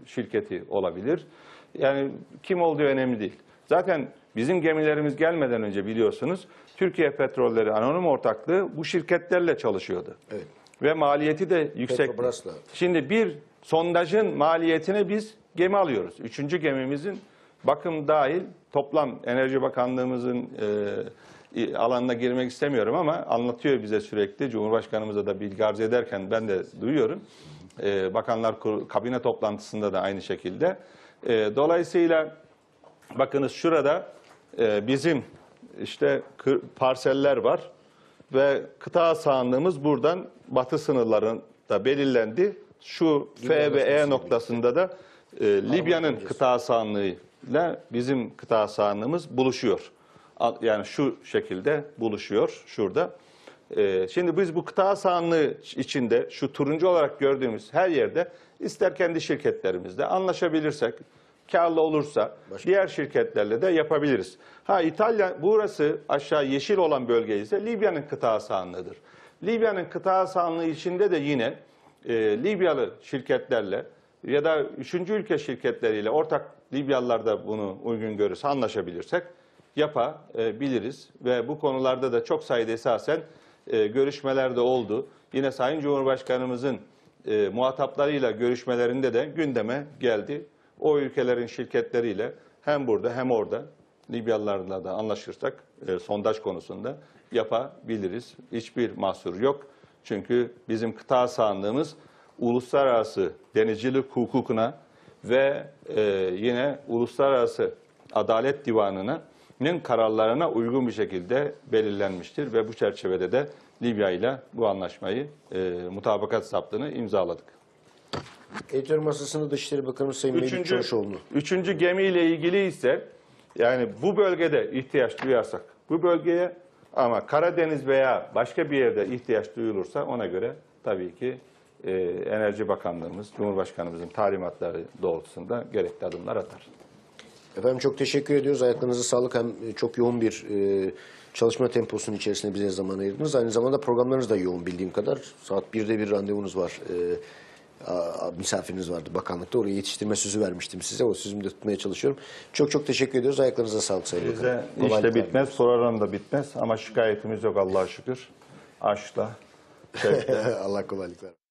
şirketi olabilir. Yani kim olduğu önemli değil. Zaten bizim gemilerimiz gelmeden önce biliyorsunuz Türkiye Petrolleri Anonim Ortaklığı bu şirketlerle çalışıyordu. Evet. Ve maliyeti de yüksekti. Şimdi bir sondajın maliyetine biz gemi alıyoruz. 3. gemimizin bakım dahil toplam Enerji Bakanlığımızın alanına girmek istemiyorum ama anlatıyor bize sürekli. Cumhurbaşkanımıza da bilgi arz ederken ben de duyuyorum. Bakanlar kabine toplantısında da aynı şekilde. Dolayısıyla bakınız şurada bizim işte parseller var ve kıta sahanlığımız buradan batı sınırlarında belirlendi. Şu F ve E noktasında da Libya'nın kıta sahanlığıyla bizim kıta sahanlığımız buluşuyor. Yani şu şekilde buluşuyor şurada. Şimdi biz bu kıta sahanlığı içinde şu turuncu olarak gördüğümüz her yerde ister kendi şirketlerimizle anlaşabilirsek, karlı olursa diğer şirketlerle de yapabiliriz. Ha, İtalya, burası aşağı yeşil olan bölge ise Libya'nın kıta sahanlığıdır. Libya'nın kıta sahanlığı içinde de yine Libyalı şirketlerle ya da 3. ülke şirketleriyle ortak, Libyalılar da bunu uygun görürse anlaşabilirsek yapabiliriz ve bu konularda da çok sayıda esasen görüşmeler de oldu. Yine Sayın Cumhurbaşkanımızın muhataplarıyla görüşmelerinde de gündeme geldi. O ülkelerin şirketleriyle hem burada hem orada Libyalılarla da anlaşırsak sondaj konusunda yapabiliriz. Hiçbir mahsur yok. Çünkü bizim kıta sahanlığımız uluslararası denizcilik hukukuna ve yine uluslararası Adalet Divanı'nın kararlarına uygun bir şekilde belirlenmiştir ve bu çerçevede de Libya ile bu anlaşmayı mutabakat saptını imzaladık. Editör masasını Dışişleri Bakanı Sayın Melih Çavuşoğlu. 3. gemiyle ilgili ise yani bu bölgede ihtiyaç duyarsak bu bölgeye, ama Karadeniz veya başka bir yerde ihtiyaç duyulursa ona göre tabii ki Enerji Bakanlığımız, Cumhurbaşkanımızın talimatları doğrultusunda gerekli adımlar atar. Efendim çok teşekkür ediyoruz. Ayaklarınıza sağlık. Hem çok yoğun bir çalışma temposunun içerisinde bize zaman ayırdınız. Aynı zamanda programlarınız da yoğun bildiğim kadar. Saat 1'de bir randevunuz var. Misafiriniz vardı bakanlıkta. Oraya yetiştirme sözü vermiştim size. O sözümü de tutmaya çalışıyorum. Çok çok teşekkür ediyoruz. Ayaklarınıza sağlık Sayın Bakanım. İş de bitmez, program da bitmez. Ama şikayetimiz yok Allah'a şükür. Aşkla. Allah kolaylıklar.